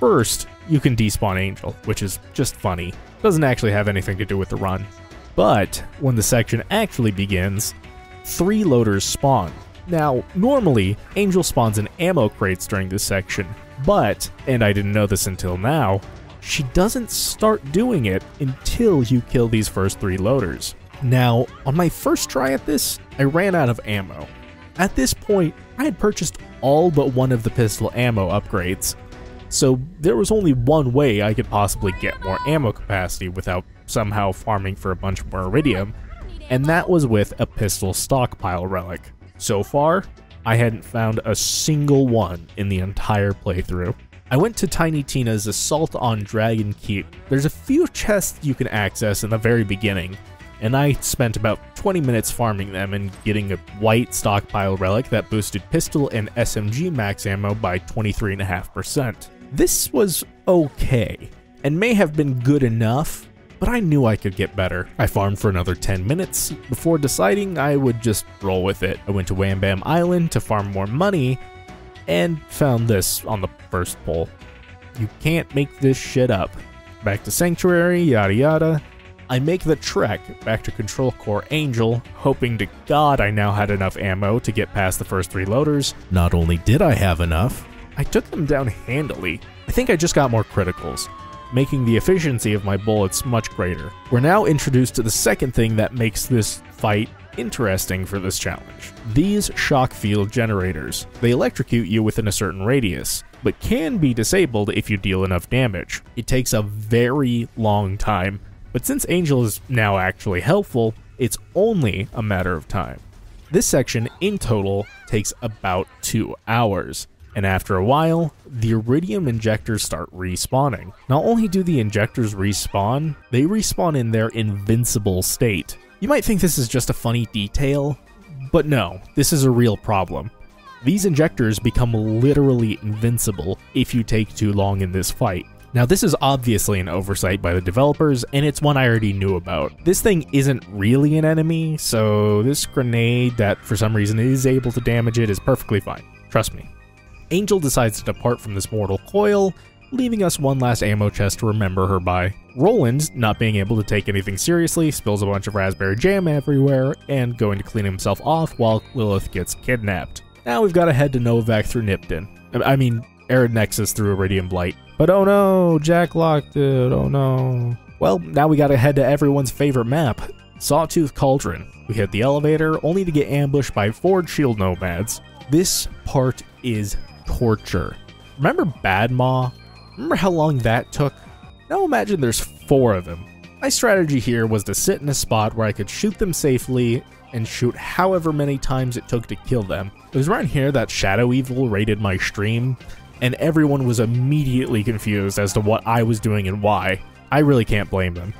First, you can despawn Angel, which is just funny. It doesn't actually have anything to do with the run. But when the section actually begins, three loaders spawn. Now, normally, Angel spawns in ammo crates during this section, but, and I didn't know this until now, she doesn't start doing it until you kill these first three loaders. Now, on my first try at this, I ran out of ammo. At this point, I had purchased all but one of the pistol ammo upgrades, so there was only one way I could possibly get more ammo capacity without somehow farming for a bunch more Iridium, and that was with a pistol stockpile relic. So far, I hadn't found a single one in the entire playthrough. I went to Tiny Tina's Assault on Dragon Keep. There's a few chests you can access in the very beginning, and I spent about twenty minutes farming them and getting a white stockpile relic that boosted pistol and S M G max ammo by twenty-three point five percent. This was okay, and may have been good enough, but I knew I could get better. I farmed for another ten minutes before deciding I would just roll with it. I went to Wham Bam Island to farm more money, and found this on the first pull. You can't make this shit up. Back to Sanctuary, yada yada. I make the trek back to Control Core Angel, hoping to God I now had enough ammo to get past the first three loaders. Not only did I have enough, I took them down handily. I think I just got more criticals, making the efficiency of my bullets much greater. We're now introduced to the second thing that makes this fight interesting for this challenge. These shock field generators. They electrocute you within a certain radius, but can be disabled if you deal enough damage. It takes a very long time, but since Angel is now actually helpful, it's only a matter of time. This section in total takes about two hours, and after a while, the Iridium injectors start respawning. Not only do the injectors respawn, they respawn in their invincible state. You might think this is just a funny detail, but no, this is a real problem. These injectors become literally invincible if you take too long in this fight. Now, this is obviously an oversight by the developers, and it's one I already knew about. This thing isn't really an enemy, so this grenade that for some reason is able to damage it is perfectly fine. Trust me. Angel decides to depart from this mortal coil, leaving us one last ammo chest to remember her by. Roland, not being able to take anything seriously, spills a bunch of raspberry jam everywhere, and going to clean himself off while Lilith gets kidnapped. Now we've got to head to Novak through Nipton. I mean, Arid Nexus through Iridium Blight. But oh no, Jack locked it, oh no. Well, now we gotta head to everyone's favorite map, Sawtooth Cauldron. We hit the elevator, only to get ambushed by four shield nomads. This part is torture. Remember Bad Maw? Remember how long that took? Now imagine there's four of them. My strategy here was to sit in a spot where I could shoot them safely and shoot however many times it took to kill them. It was around here that Shadow Evil raided my stream, and everyone was immediately confused as to what I was doing and why. I really can't blame them.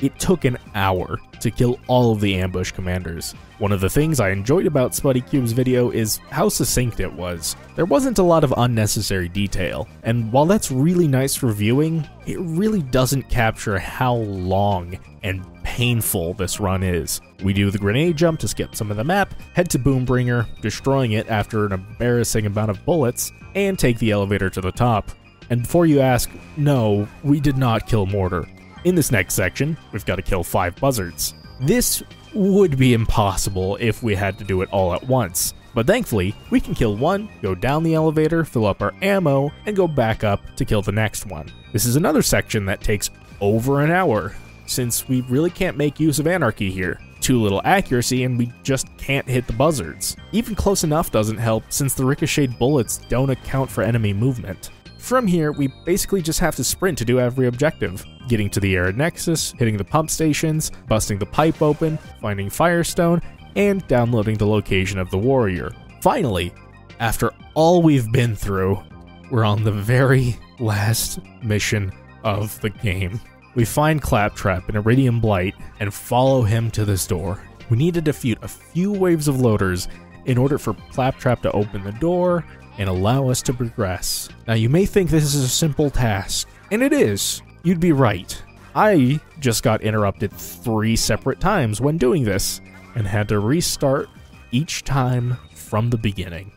It took an hour to kill all of the ambush commanders. One of the things I enjoyed about SpuddyCube's video is how succinct it was. There wasn't a lot of unnecessary detail, and while that's really nice for viewing, it really doesn't capture how long and painful this run is. We do the grenade jump to skip some of the map, head to Boombringer, destroying it after an embarrassing amount of bullets, and take the elevator to the top. And before you ask, no, we did not kill Mortar. In this next section, we've got to kill five buzzards. This would be impossible if we had to do it all at once, but thankfully, we can kill one, go down the elevator, fill up our ammo, and go back up to kill the next one. This is another section that takes over an hour, since we really can't make use of anarchy here. Too little accuracy and we just can't hit the buzzards. Even close enough doesn't help, since the ricocheted bullets don't account for enemy movement. From here, we basically just have to sprint to do every objective. Getting to the Arid Nexus, hitting the pump stations, busting the pipe open, finding Firestone, and downloading the location of the warrior. Finally, after all we've been through, we're on the very last mission of the game. We find Claptrap in Iridium Blight and follow him to this door. We need to defeat a few waves of loaders in order for Claptrap to open the door and allow us to progress. Now, you may think this is a simple task, and it is. You'd be right. I just got interrupted three separate times when doing this, and had to restart each time from the beginning.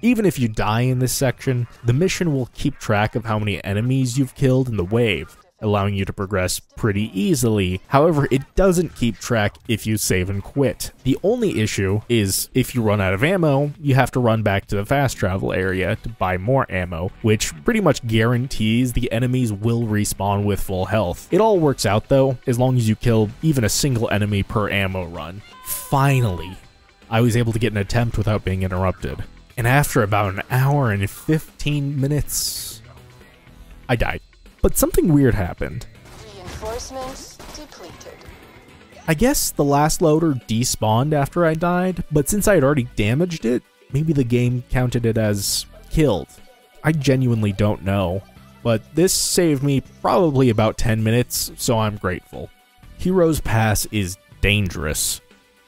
Even if you die in this section, the mission will keep track of how many enemies you've killed in the wave, allowing you to progress pretty easily. However, it doesn't keep track if you save and quit. The only issue is if you run out of ammo, you have to run back to the fast travel area to buy more ammo, which pretty much guarantees the enemies will respawn with full health. It all works out though, as long as you kill even a single enemy per ammo run. Finally, I was able to get an attempt without being interrupted. And after about an hour and fifteen minutes, I died. But something weird happened. Reinforcements depleted. I guess the last loader despawned after I died, but since I had already damaged it, maybe the game counted it as killed. I genuinely don't know, but this saved me probably about ten minutes, so I'm grateful. Hero's Pass is dangerous,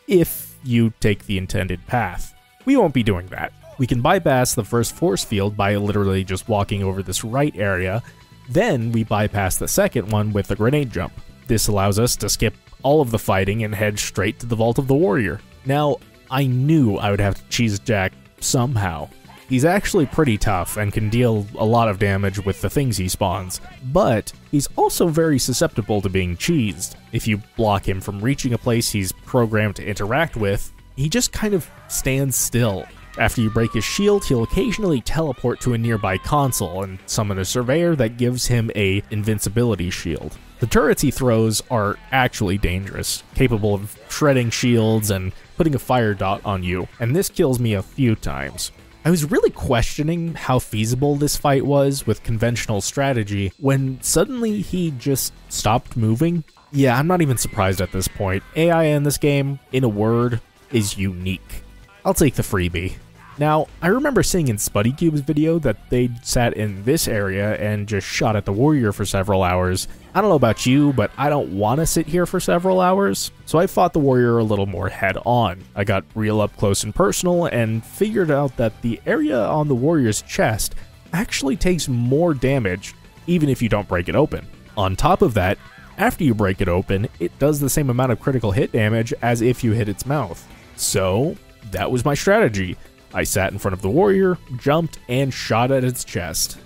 if you take the intended path. We won't be doing that. We can bypass the first force field by literally just walking over this right area, then we bypass the second one with a grenade jump. This allows us to skip all of the fighting and head straight to the Vault of the Warrior. Now, I knew I would have to cheese Jack somehow. He's actually pretty tough and can deal a lot of damage with the things he spawns, but he's also very susceptible to being cheesed. If you block him from reaching a place he's programmed to interact with, he just kind of stands still. After you break his shield, he'll occasionally teleport to a nearby console and summon a surveyor that gives him a invincibility shield. The turrets he throws are actually dangerous, capable of shredding shields and putting a fire dot on you, and this kills me a few times. I was really questioning how feasible this fight was with conventional strategy when suddenly he just stopped moving. Yeah, I'm not even surprised at this point. A I in this game, in a word, is unique. I'll take the freebie. Now, I remember seeing in SpuddyCube's video that they sat in this area and just shot at the warrior for several hours. I don't know about you, but I don't want to sit here for several hours, so I fought the warrior a little more head-on. I got real up close and personal and figured out that the area on the warrior's chest actually takes more damage even if you don't break it open. On top of that, after you break it open, it does the same amount of critical hit damage as if you hit its mouth. So that was my strategy. I sat in front of the warrior, jumped, and shot at its chest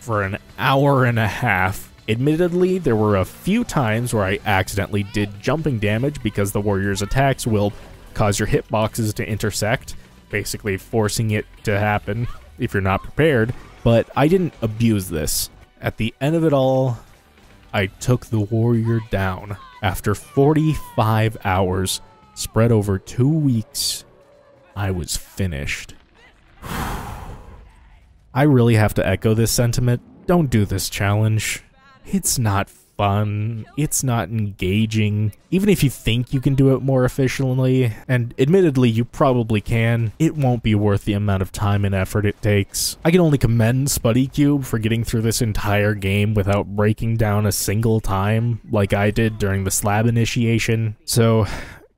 for an hour and a half. Admittedly, there were a few times where I accidentally did jumping damage because the warrior's attacks will cause your hitboxes to intersect, basically forcing it to happen if you're not prepared, but I didn't abuse this. At the end of it all, I took the warrior down after forty-five hours, spread over two weeks. I was finished. I really have to echo this sentiment. Don't do this challenge. It's not fun. It's not engaging. Even if you think you can do it more efficiently, and admittedly you probably can, it won't be worth the amount of time and effort it takes. I can only commend SpuddyCube for getting through this entire game without breaking down a single time like I did during the slab initiation. So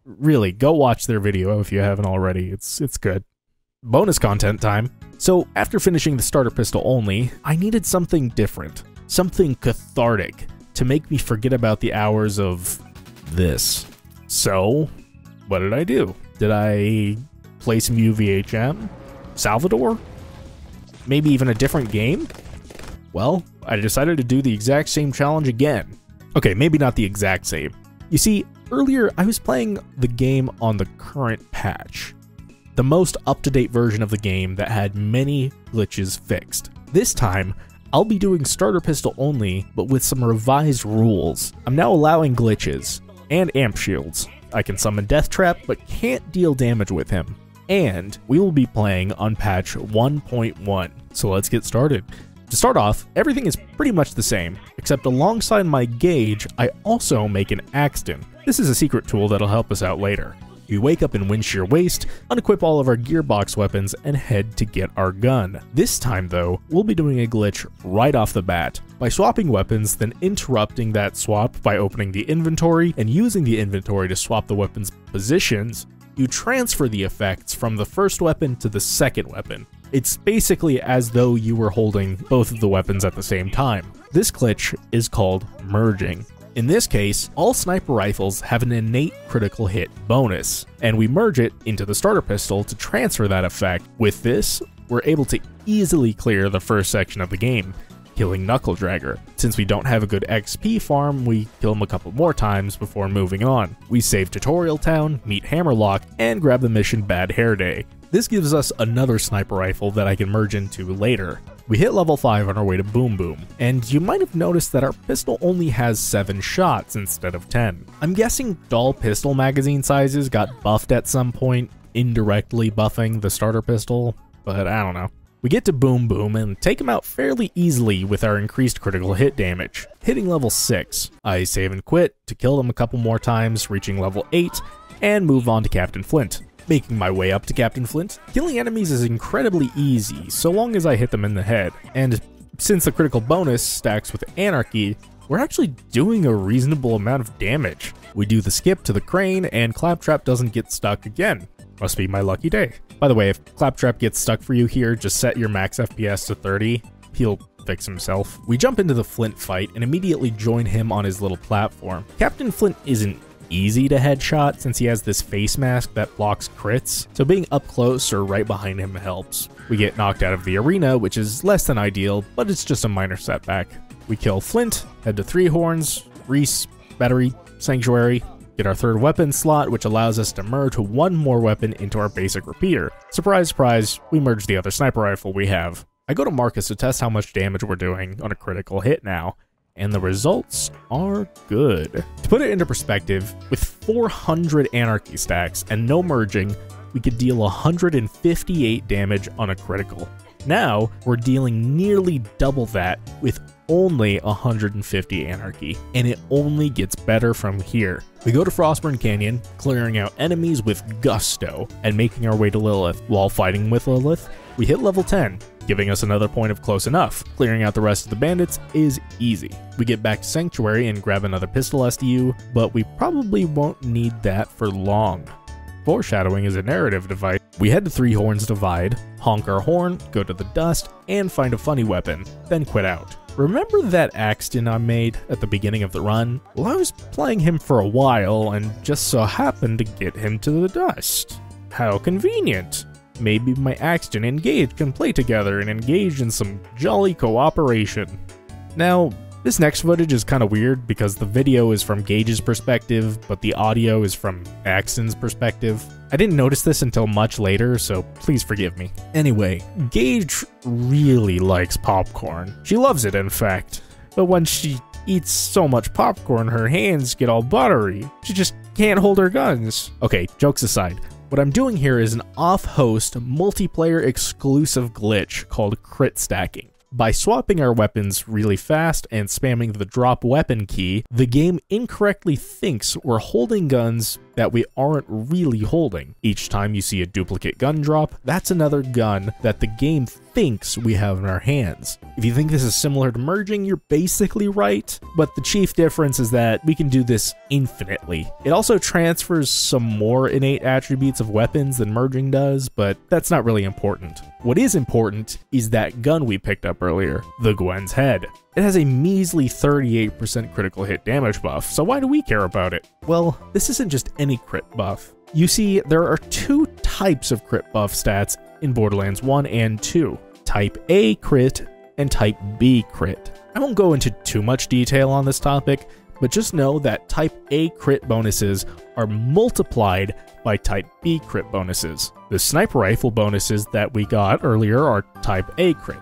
really, go watch their video if you haven't already. It's it's good. Bonus content time. So after finishing the starter pistol only, I needed something different, something cathartic to make me forget about the hours of this. So what did I do? Did I play some U V H M? Salvador? Maybe even a different game? Well, I decided to do the exact same challenge again. Okay, maybe not the exact same. You see, earlier, I was playing the game on the current patch, the most up-to-date version of the game that had many glitches fixed. This time, I'll be doing starter pistol only, but with some revised rules. I'm now allowing glitches and amp shields. I can summon Death Trap, but can't deal damage with him. And we will be playing on patch one point one, so let's get started. To start off, everything is pretty much the same, except alongside my Gaige, I also make an Axton. This is a secret tool that'll help us out later. We wake up in Windshear Waste, unequip all of our gearbox weapons, and head to get our gun. This time though, we'll be doing a glitch right off the bat, by swapping weapons, then interrupting that swap by opening the inventory, and using the inventory to swap the weapon's positions. You transfer the effects from the first weapon to the second weapon. It's basically as though you were holding both of the weapons at the same time. This glitch is called merging. In this case, all sniper rifles have an innate critical hit bonus, and we merge it into the starter pistol to transfer that effect. With this, we're able to easily clear the first section of the game. killing Knuckle Dragger. Since we don't have a good X P farm, we kill him a couple more times before moving on. We save Tutorial Town, meet Hammerlock, and grab the mission Bad Hair Day. This gives us another sniper rifle that I can merge into later. We hit level five on our way to Boom Boom, and you might have noticed that our pistol only has seven shots instead of ten. I'm guessing doll pistol magazine sizes got buffed at some point, indirectly buffing the starter pistol, but I don't know. We get to Boom Boom and take him out fairly easily with our increased critical hit damage, hitting level six. I save and quit to kill him a couple more times, reaching level eight, and move on to Captain Flint. Making my way up to Captain Flint, killing enemies is incredibly easy, so long as I hit them in the head. And since the critical bonus stacks with Anarchy, we're actually doing a reasonable amount of damage. We do the skip to the crane, and Claptrap doesn't get stuck again. Must be my lucky day. By the way, if Claptrap gets stuck for you here, just set your max F P S to thirty. He'll fix himself. We jump into the Flint fight and immediately join him on his little platform. Captain Flint isn't easy to headshot since he has this face mask that blocks crits, so being up close or right behind him helps. We get knocked out of the arena, which is less than ideal, but it's just a minor setback. We kill Flint, head to Three Horns, Reese, Battery, Sanctuary, get our third weapon slot, which allows us to merge one more weapon into our basic repeater. Surprise, surprise, we merge the other sniper rifle we have. I go to Marcus to test how much damage we're doing on a critical hit now, and the results are good. To put it into perspective, with four hundred Anarchy stacks and no merging, we could deal one hundred fifty-eight damage on a critical. Now, we're dealing nearly double that with only one hundred fifty Anarchy, and it only gets better from here. We go to Frostburn Canyon, clearing out enemies with gusto, and making our way to Lilith. While fighting with Lilith, we hit level ten, giving us another point of close enough. Clearing out the rest of the bandits is easy. We get back to Sanctuary and grab another pistol S D U, but we probably won't need that for long. Foreshadowing is a narrative device. We head to Three Horns Divide, honk our horn, go to the dust, and find a funny weapon, then quit out. Remember that Axton I made at the beginning of the run? Well, I was playing him for a while and just so happened to get him to the dust. How convenient. Maybe my Axton and Gaige can play together and engage in some jolly cooperation. Now, this next footage is kind of weird because the video is from Gaige's perspective, but the audio is from Axton's perspective. I didn't notice this until much later, so please forgive me. Anyway, Gaige really likes popcorn. She loves it, in fact. But when she eats so much popcorn, her hands get all buttery. She just can't hold her guns. Okay, jokes aside. What I'm doing here is an off-host, multiplayer exclusive glitch called crit stacking. By swapping our weapons really fast and spamming the drop weapon key, the game incorrectly thinks we're holding guns that we aren't really holding. Each time you see a duplicate gun drop, that's another gun that the game thinks we have in our hands. If you think this is similar to merging, you're basically right, but the chief difference is that we can do this infinitely. It also transfers some more innate attributes of weapons than merging does, but that's not really important. What is important is that gun we picked up earlier, the Gwen's head. It has a measly thirty-eight percent critical hit damage buff, so why do we care about it? Well, this isn't just any crit buff. You see, there are two types of crit buff stats in Borderlands one and two. Type A crit and Type B crit. I won't go into too much detail on this topic, but just know that Type A crit bonuses are multiplied by Type B crit bonuses. The sniper rifle bonuses that we got earlier are Type A crit.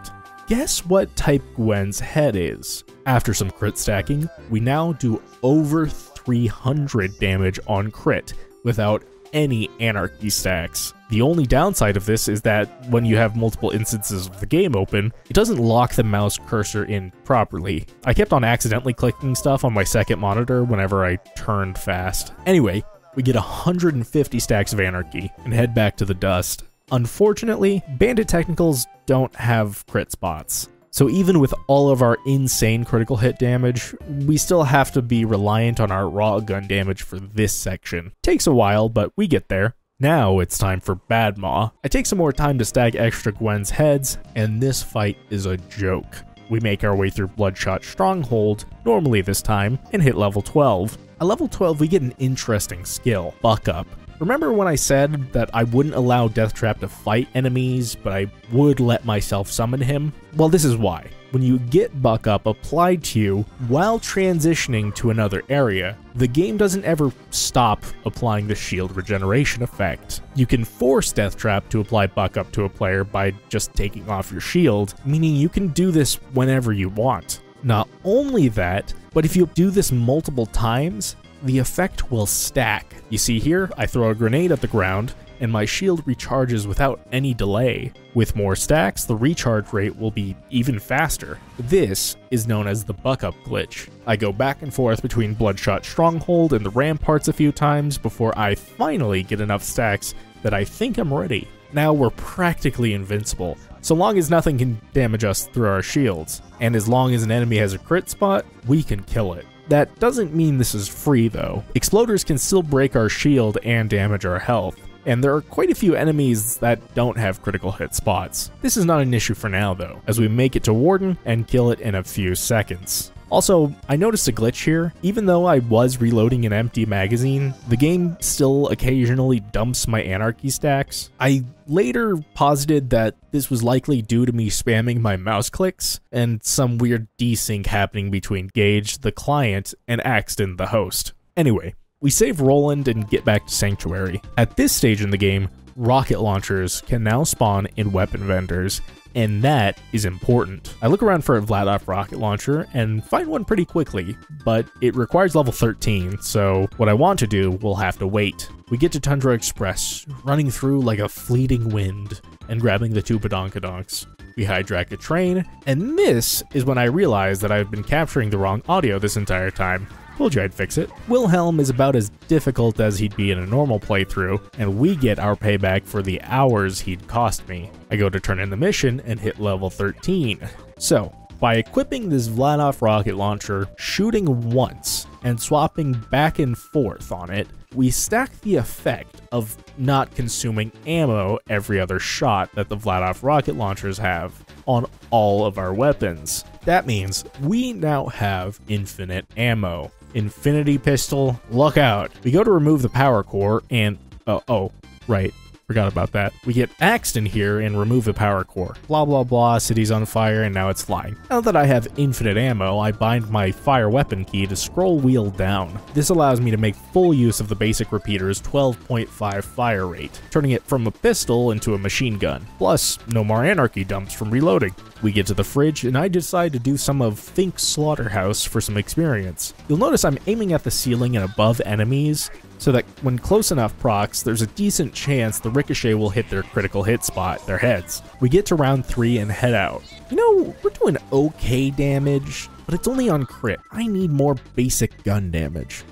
Guess what type Gwen's head is? After some crit stacking, we now do over three hundred damage on crit without any Anarchy stacks. The only downside of this is that when you have multiple instances of the game open, it doesn't lock the mouse cursor in properly. I kept on accidentally clicking stuff on my second monitor whenever I turned fast. Anyway, we get one hundred fifty stacks of Anarchy and head back to the dust. Unfortunately, bandit technicals don't have crit spots, so even with all of our insane critical hit damage, we still have to be reliant on our raw gun damage for this section. Takes a while, but we get there. Now it's time for Bad Maw. I take some more time to stack extra Gwen's heads, and this fight is a joke. We make our way through Bloodshot Stronghold, normally this time, and hit level twelve. At level twelve, we get an interesting skill, Buck Up. Remember when I said that I wouldn't allow Death Trap to fight enemies, but I would let myself summon him? Well, this is why. When you get Buck Up applied to you while transitioning to another area, the game doesn't ever stop applying the shield regeneration effect. You can force Death Trap to apply Buck Up to a player by just taking off your shield, meaning you can do this whenever you want. Not only that, but if you do this multiple times, the effect will stack. You see here, I throw a grenade at the ground, and my shield recharges without any delay. With more stacks, the recharge rate will be even faster. This is known as the Buck Up glitch. I go back and forth between Bloodshot Stronghold and the Ramparts a few times before I finally get enough stacks that I think I'm ready. Now we're practically invincible, so long as nothing can damage us through our shields. And as long as an enemy has a crit spot, we can kill it. That doesn't mean this is free though. Exploders can still break our shield and damage our health, and there are quite a few enemies that don't have critical hit spots. This is not an issue for now though, as we make it to Warden and kill it in a few seconds. Also, I noticed a glitch here. Even though I was reloading an empty magazine, the game still occasionally dumps my anarchy stacks. I later posited that this was likely due to me spamming my mouse clicks and some weird desync happening between Gaige, the client, and Axton, the host. Anyway, we save Roland and get back to Sanctuary. At this stage in the game, rocket launchers can now spawn in weapon vendors, and that is important. I look around for a Vladov rocket launcher and find one pretty quickly, but it requires level thirteen, so what I want to do will have to wait. We get to Tundra Express, running through like a fleeting wind and grabbing the two badonkadonks. We hijack a train, and this is when I realize that I've been capturing the wrong audio this entire time. Told you I'd fix it. Wilhelm is about as difficult as he'd be in a normal playthrough, and we get our payback for the hours he'd cost me. I go to turn in the mission and hit level thirteen. So, by equipping this Vladov rocket launcher, shooting once, and swapping back and forth on it, we stack the effect of not consuming ammo every other shot that the Vladov rocket launchers have on all of our weapons. That means we now have infinite ammo. Infinity pistol, look out. We go to remove the power core and, oh, oh, right, forgot about that. We get Axton here and remove the power core. Blah, blah, blah, city's on fire and now it's flying. Now that I have infinite ammo, I bind my fire weapon key to scroll wheel down. This allows me to make full use of the basic repeater's twelve point five fire rate, turning it from a pistol into a machine gun. Plus, no more anarchy dumps from reloading. We get to the fridge, and I decide to do some of Fink's Slaughterhouse for some experience. You'll notice I'm aiming at the ceiling and above enemies, so that when close enough procs, there's a decent chance the ricochet will hit their critical hit spot, their heads. We get to round three and head out. You know, we're doing okay damage, but it's only on crit. I need more basic gun damage.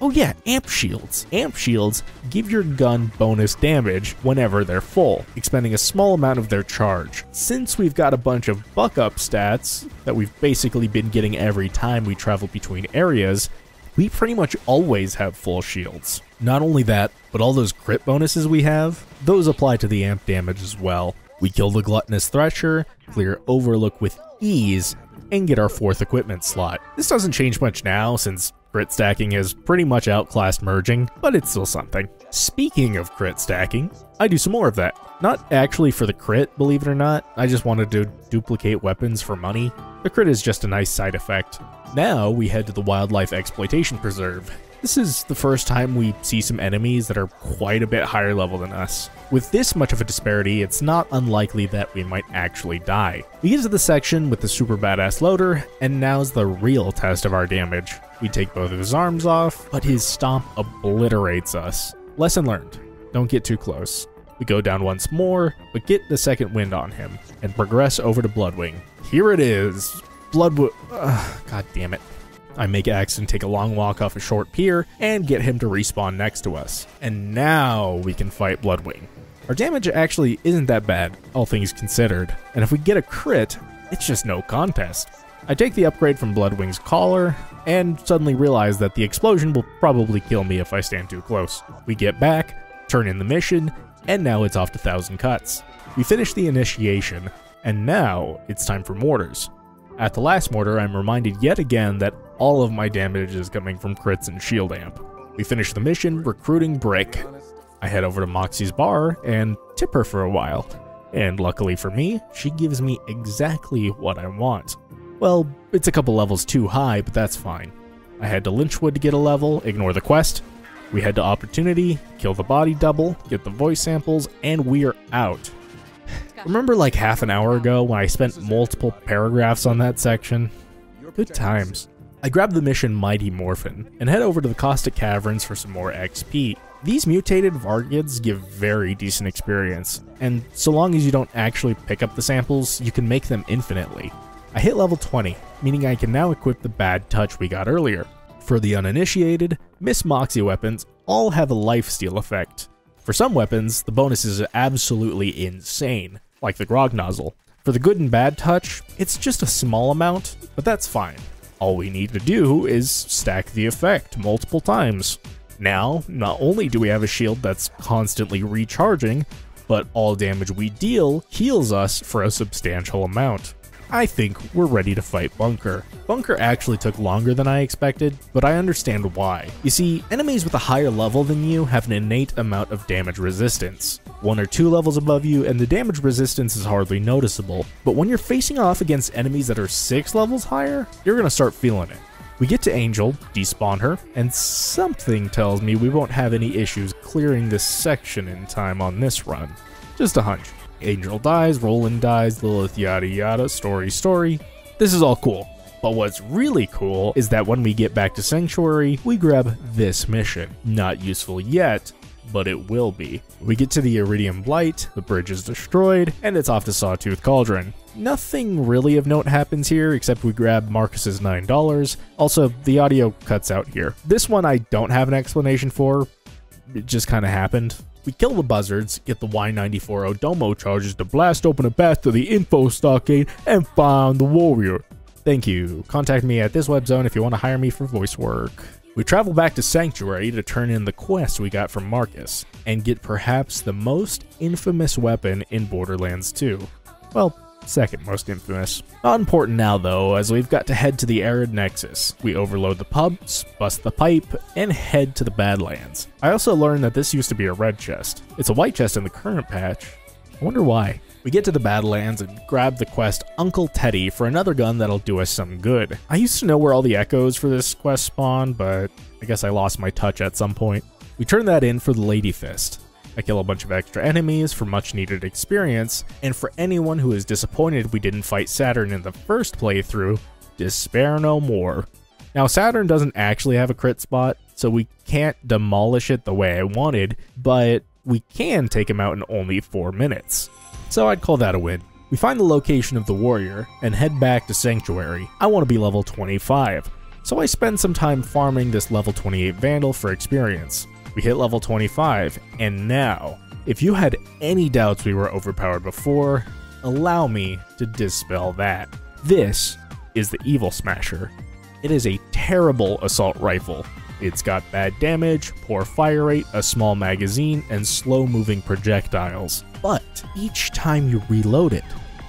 Oh yeah, amp shields. Amp shields give your gun bonus damage whenever they're full, expending a small amount of their charge. Since we've got a bunch of Buck Up stats that we've basically been getting every time we travel between areas, we pretty much always have full shields. Not only that, but all those crit bonuses we have, those apply to the amp damage as well. We kill the Gluttonous Thresher, clear Overlook with ease, and get our fourth equipment slot. This doesn't change much now since crit stacking has pretty much outclassed merging, but it's still something. Speaking of crit stacking, I do some more of that. Not actually for the crit, believe it or not. I just wanted to duplicate weapons for money. The crit is just a nice side effect. Now we head to the Wildlife Exploitation Preserve. This is the first time we see some enemies that are quite a bit higher level than us. With this much of a disparity, it's not unlikely that we might actually die. We get to the section with the super badass loader, and now's the real test of our damage. We take both of his arms off, but his stomp obliterates us. Lesson learned, don't get too close. We go down once more, but get the second wind on him, and progress over to Bloodwing. Here it is, Bloodwing, god damn it. I make Axton take a long walk off a short pier and get him to respawn next to us. And now we can fight Bloodwing. Our damage actually isn't that bad, all things considered, and if we get a crit, it's just no contest. I take the upgrade from Bloodwing's collar and suddenly realize that the explosion will probably kill me if I stand too close. We get back, turn in the mission, and now it's off to Thousand Cuts. We finish the initiation, and now it's time for mortars. At the last mortar, I'm reminded yet again that all of my damage is coming from crits and shield amp. We finish the mission recruiting Brick. I head over to Moxie's bar and tip her for a while. and luckily for me, she gives me exactly what I want. Well, it's a couple levels too high, but that's fine. I head to Lynchwood to get a level, ignore the quest, we head to Opportunity, kill the body double, get the voice samples, and we're out. Remember like half an hour ago when I spent multiple paragraphs on that section? Good times. I grab the mission Mighty Morphin, and head over to the Caustic Caverns for some more X P. These mutated Vargids give very decent experience, and so long as you don't actually pick up the samples, you can make them infinitely. I hit level twenty, meaning I can now equip the bad touch we got earlier. For the uninitiated, Miss Moxie weapons all have a lifesteal effect. For some weapons, the bonus is absolutely insane, like the Grog Nozzle. For the good and bad touch, it's just a small amount, but that's fine. All we need to do is stack the effect multiple times. Now, not only do we have a shield that's constantly recharging, but all damage we deal heals us for a substantial amount. I think we're ready to fight Bunker. Bunker actually took longer than I expected, but I understand why. You see, enemies with a higher level than you have an innate amount of damage resistance. One or two levels above you and the damage resistance is hardly noticeable, but when you're facing off against enemies that are six levels higher, you're gonna start feeling it. We get to Angel, despawn her, and something tells me we won't have any issues clearing this section in time on this run. Just a hunch. Angel dies, Roland dies, Lilith yada yada, story story. This is all cool, but what's really cool is that when we get back to Sanctuary, we grab this mission. Not useful yet, but it will be. We get to the Iridium Blight, the bridge is destroyed, and it's off to Sawtooth Cauldron. Nothing really of note happens here, except we grab Marcus's nine dollars. Also, the audio cuts out here. This one I don't have an explanation for, it just kinda happened. We kill the buzzards, get the Y ninety-four Odomo charges to blast open a path to the info stockade, and find the warrior. Thank you. Contact me at this webzone if you want to hire me for voice work. We travel back to Sanctuary to turn in the quest we got from Marcus, and get perhaps the most infamous weapon in Borderlands two. Well, second most infamous. Not important now though, as we've got to head to the Arid Nexus. We overload the pubs, bust the pipe, and head to the Badlands. I also learned that this used to be a red chest. It's a white chest in the current patch. I wonder why. We get to the Badlands and grab the quest Uncle Teddy for another gun that'll do us some good. I used to know where all the echoes for this quest spawn, but I guess I lost my touch at some point. We turn that in for the Lady Fist. I kill a bunch of extra enemies for much needed experience, and for anyone who is disappointed we didn't fight Saturn in the first playthrough, despair no more. Now Saturn doesn't actually have a crit spot, so we can't demolish it the way I wanted, but we can take him out in only four minutes. So I'd call that a win. We find the location of the warrior, and head back to Sanctuary. I want to be level twenty-five, so I spend some time farming this level twenty-eight Vandal for experience. We hit level twenty-five, and now, if you had any doubts we were overpowered before, allow me to dispel that. This is the Evil Smasher. It is a terrible assault rifle. It's got bad damage, poor fire rate, a small magazine, and slow-moving projectiles. But each time you reload it,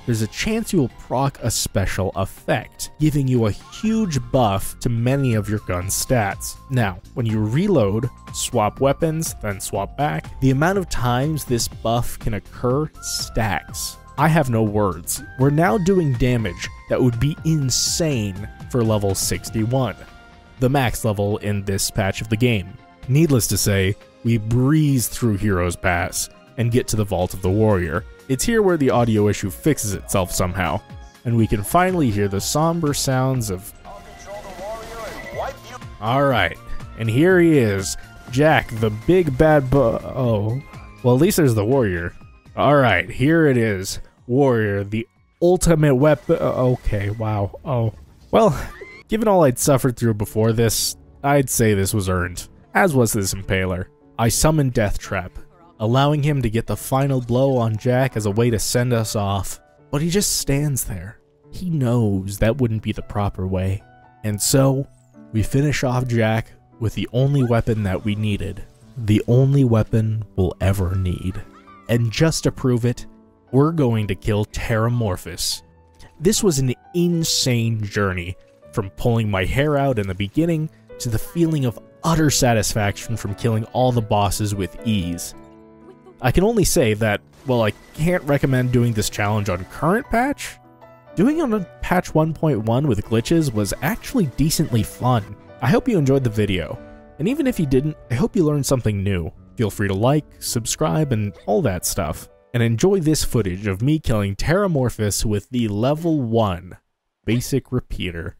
there's a chance you will proc a special effect, giving you a huge buff to many of your gun's stats. Now, when you reload, swap weapons, then swap back, the amount of times this buff can occur stacks. I have no words. We're now doing damage that would be insane for level sixty-one, the max level in this patch of the game. Needless to say, we breeze through Heroes Pass and get to the Vault of the Warrior. It's here where the audio issue fixes itself somehow, and we can finally hear the somber sounds of... Alright, and here he is, Jack, the big bad bu- oh. Well, at least there's the warrior. Alright, here it is, Warrior, the ultimate weapon- okay, wow, oh. Well, given all I'd suffered through before this, I'd say this was earned, as was this Impaler. I summoned Death Trap, allowing him to get the final blow on Jack as a way to send us off. But he just stands there. He knows that wouldn't be the proper way. And so, we finish off Jack with the only weapon that we needed. The only weapon we'll ever need. And just to prove it, we're going to kill Terramorphous. This was an insane journey, from pulling my hair out in the beginning to the feeling of utter satisfaction from killing all the bosses with ease. I can only say that, well, I can't recommend doing this challenge on current patch. Doing it on patch one point one with glitches was actually decently fun. I hope you enjoyed the video, and even if you didn't, I hope you learned something new. Feel free to like, subscribe, and all that stuff. And enjoy this footage of me killing Terramorphous with the level one basic repeater.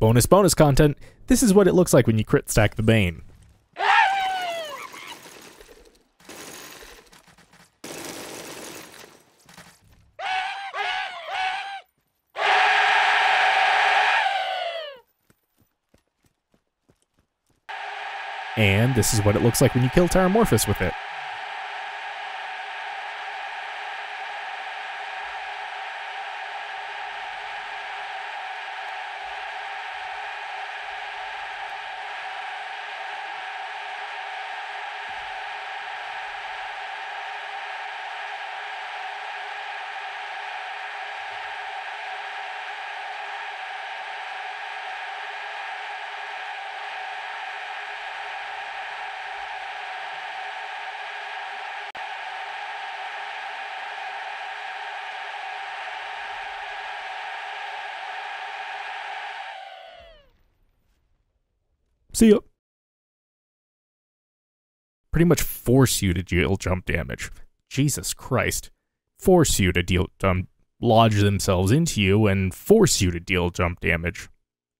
Bonus bonus content, this is what it looks like when you crit stack the Bane. And this is what it looks like when you kill Terramorphous with it. See ya. Pretty much force you to deal jump damage. Jesus Christ. Force you to deal um, lodge themselves into you and force you to deal jump damage.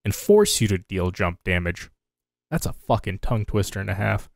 And force you to deal jump damage. That's a fucking tongue twister and a half.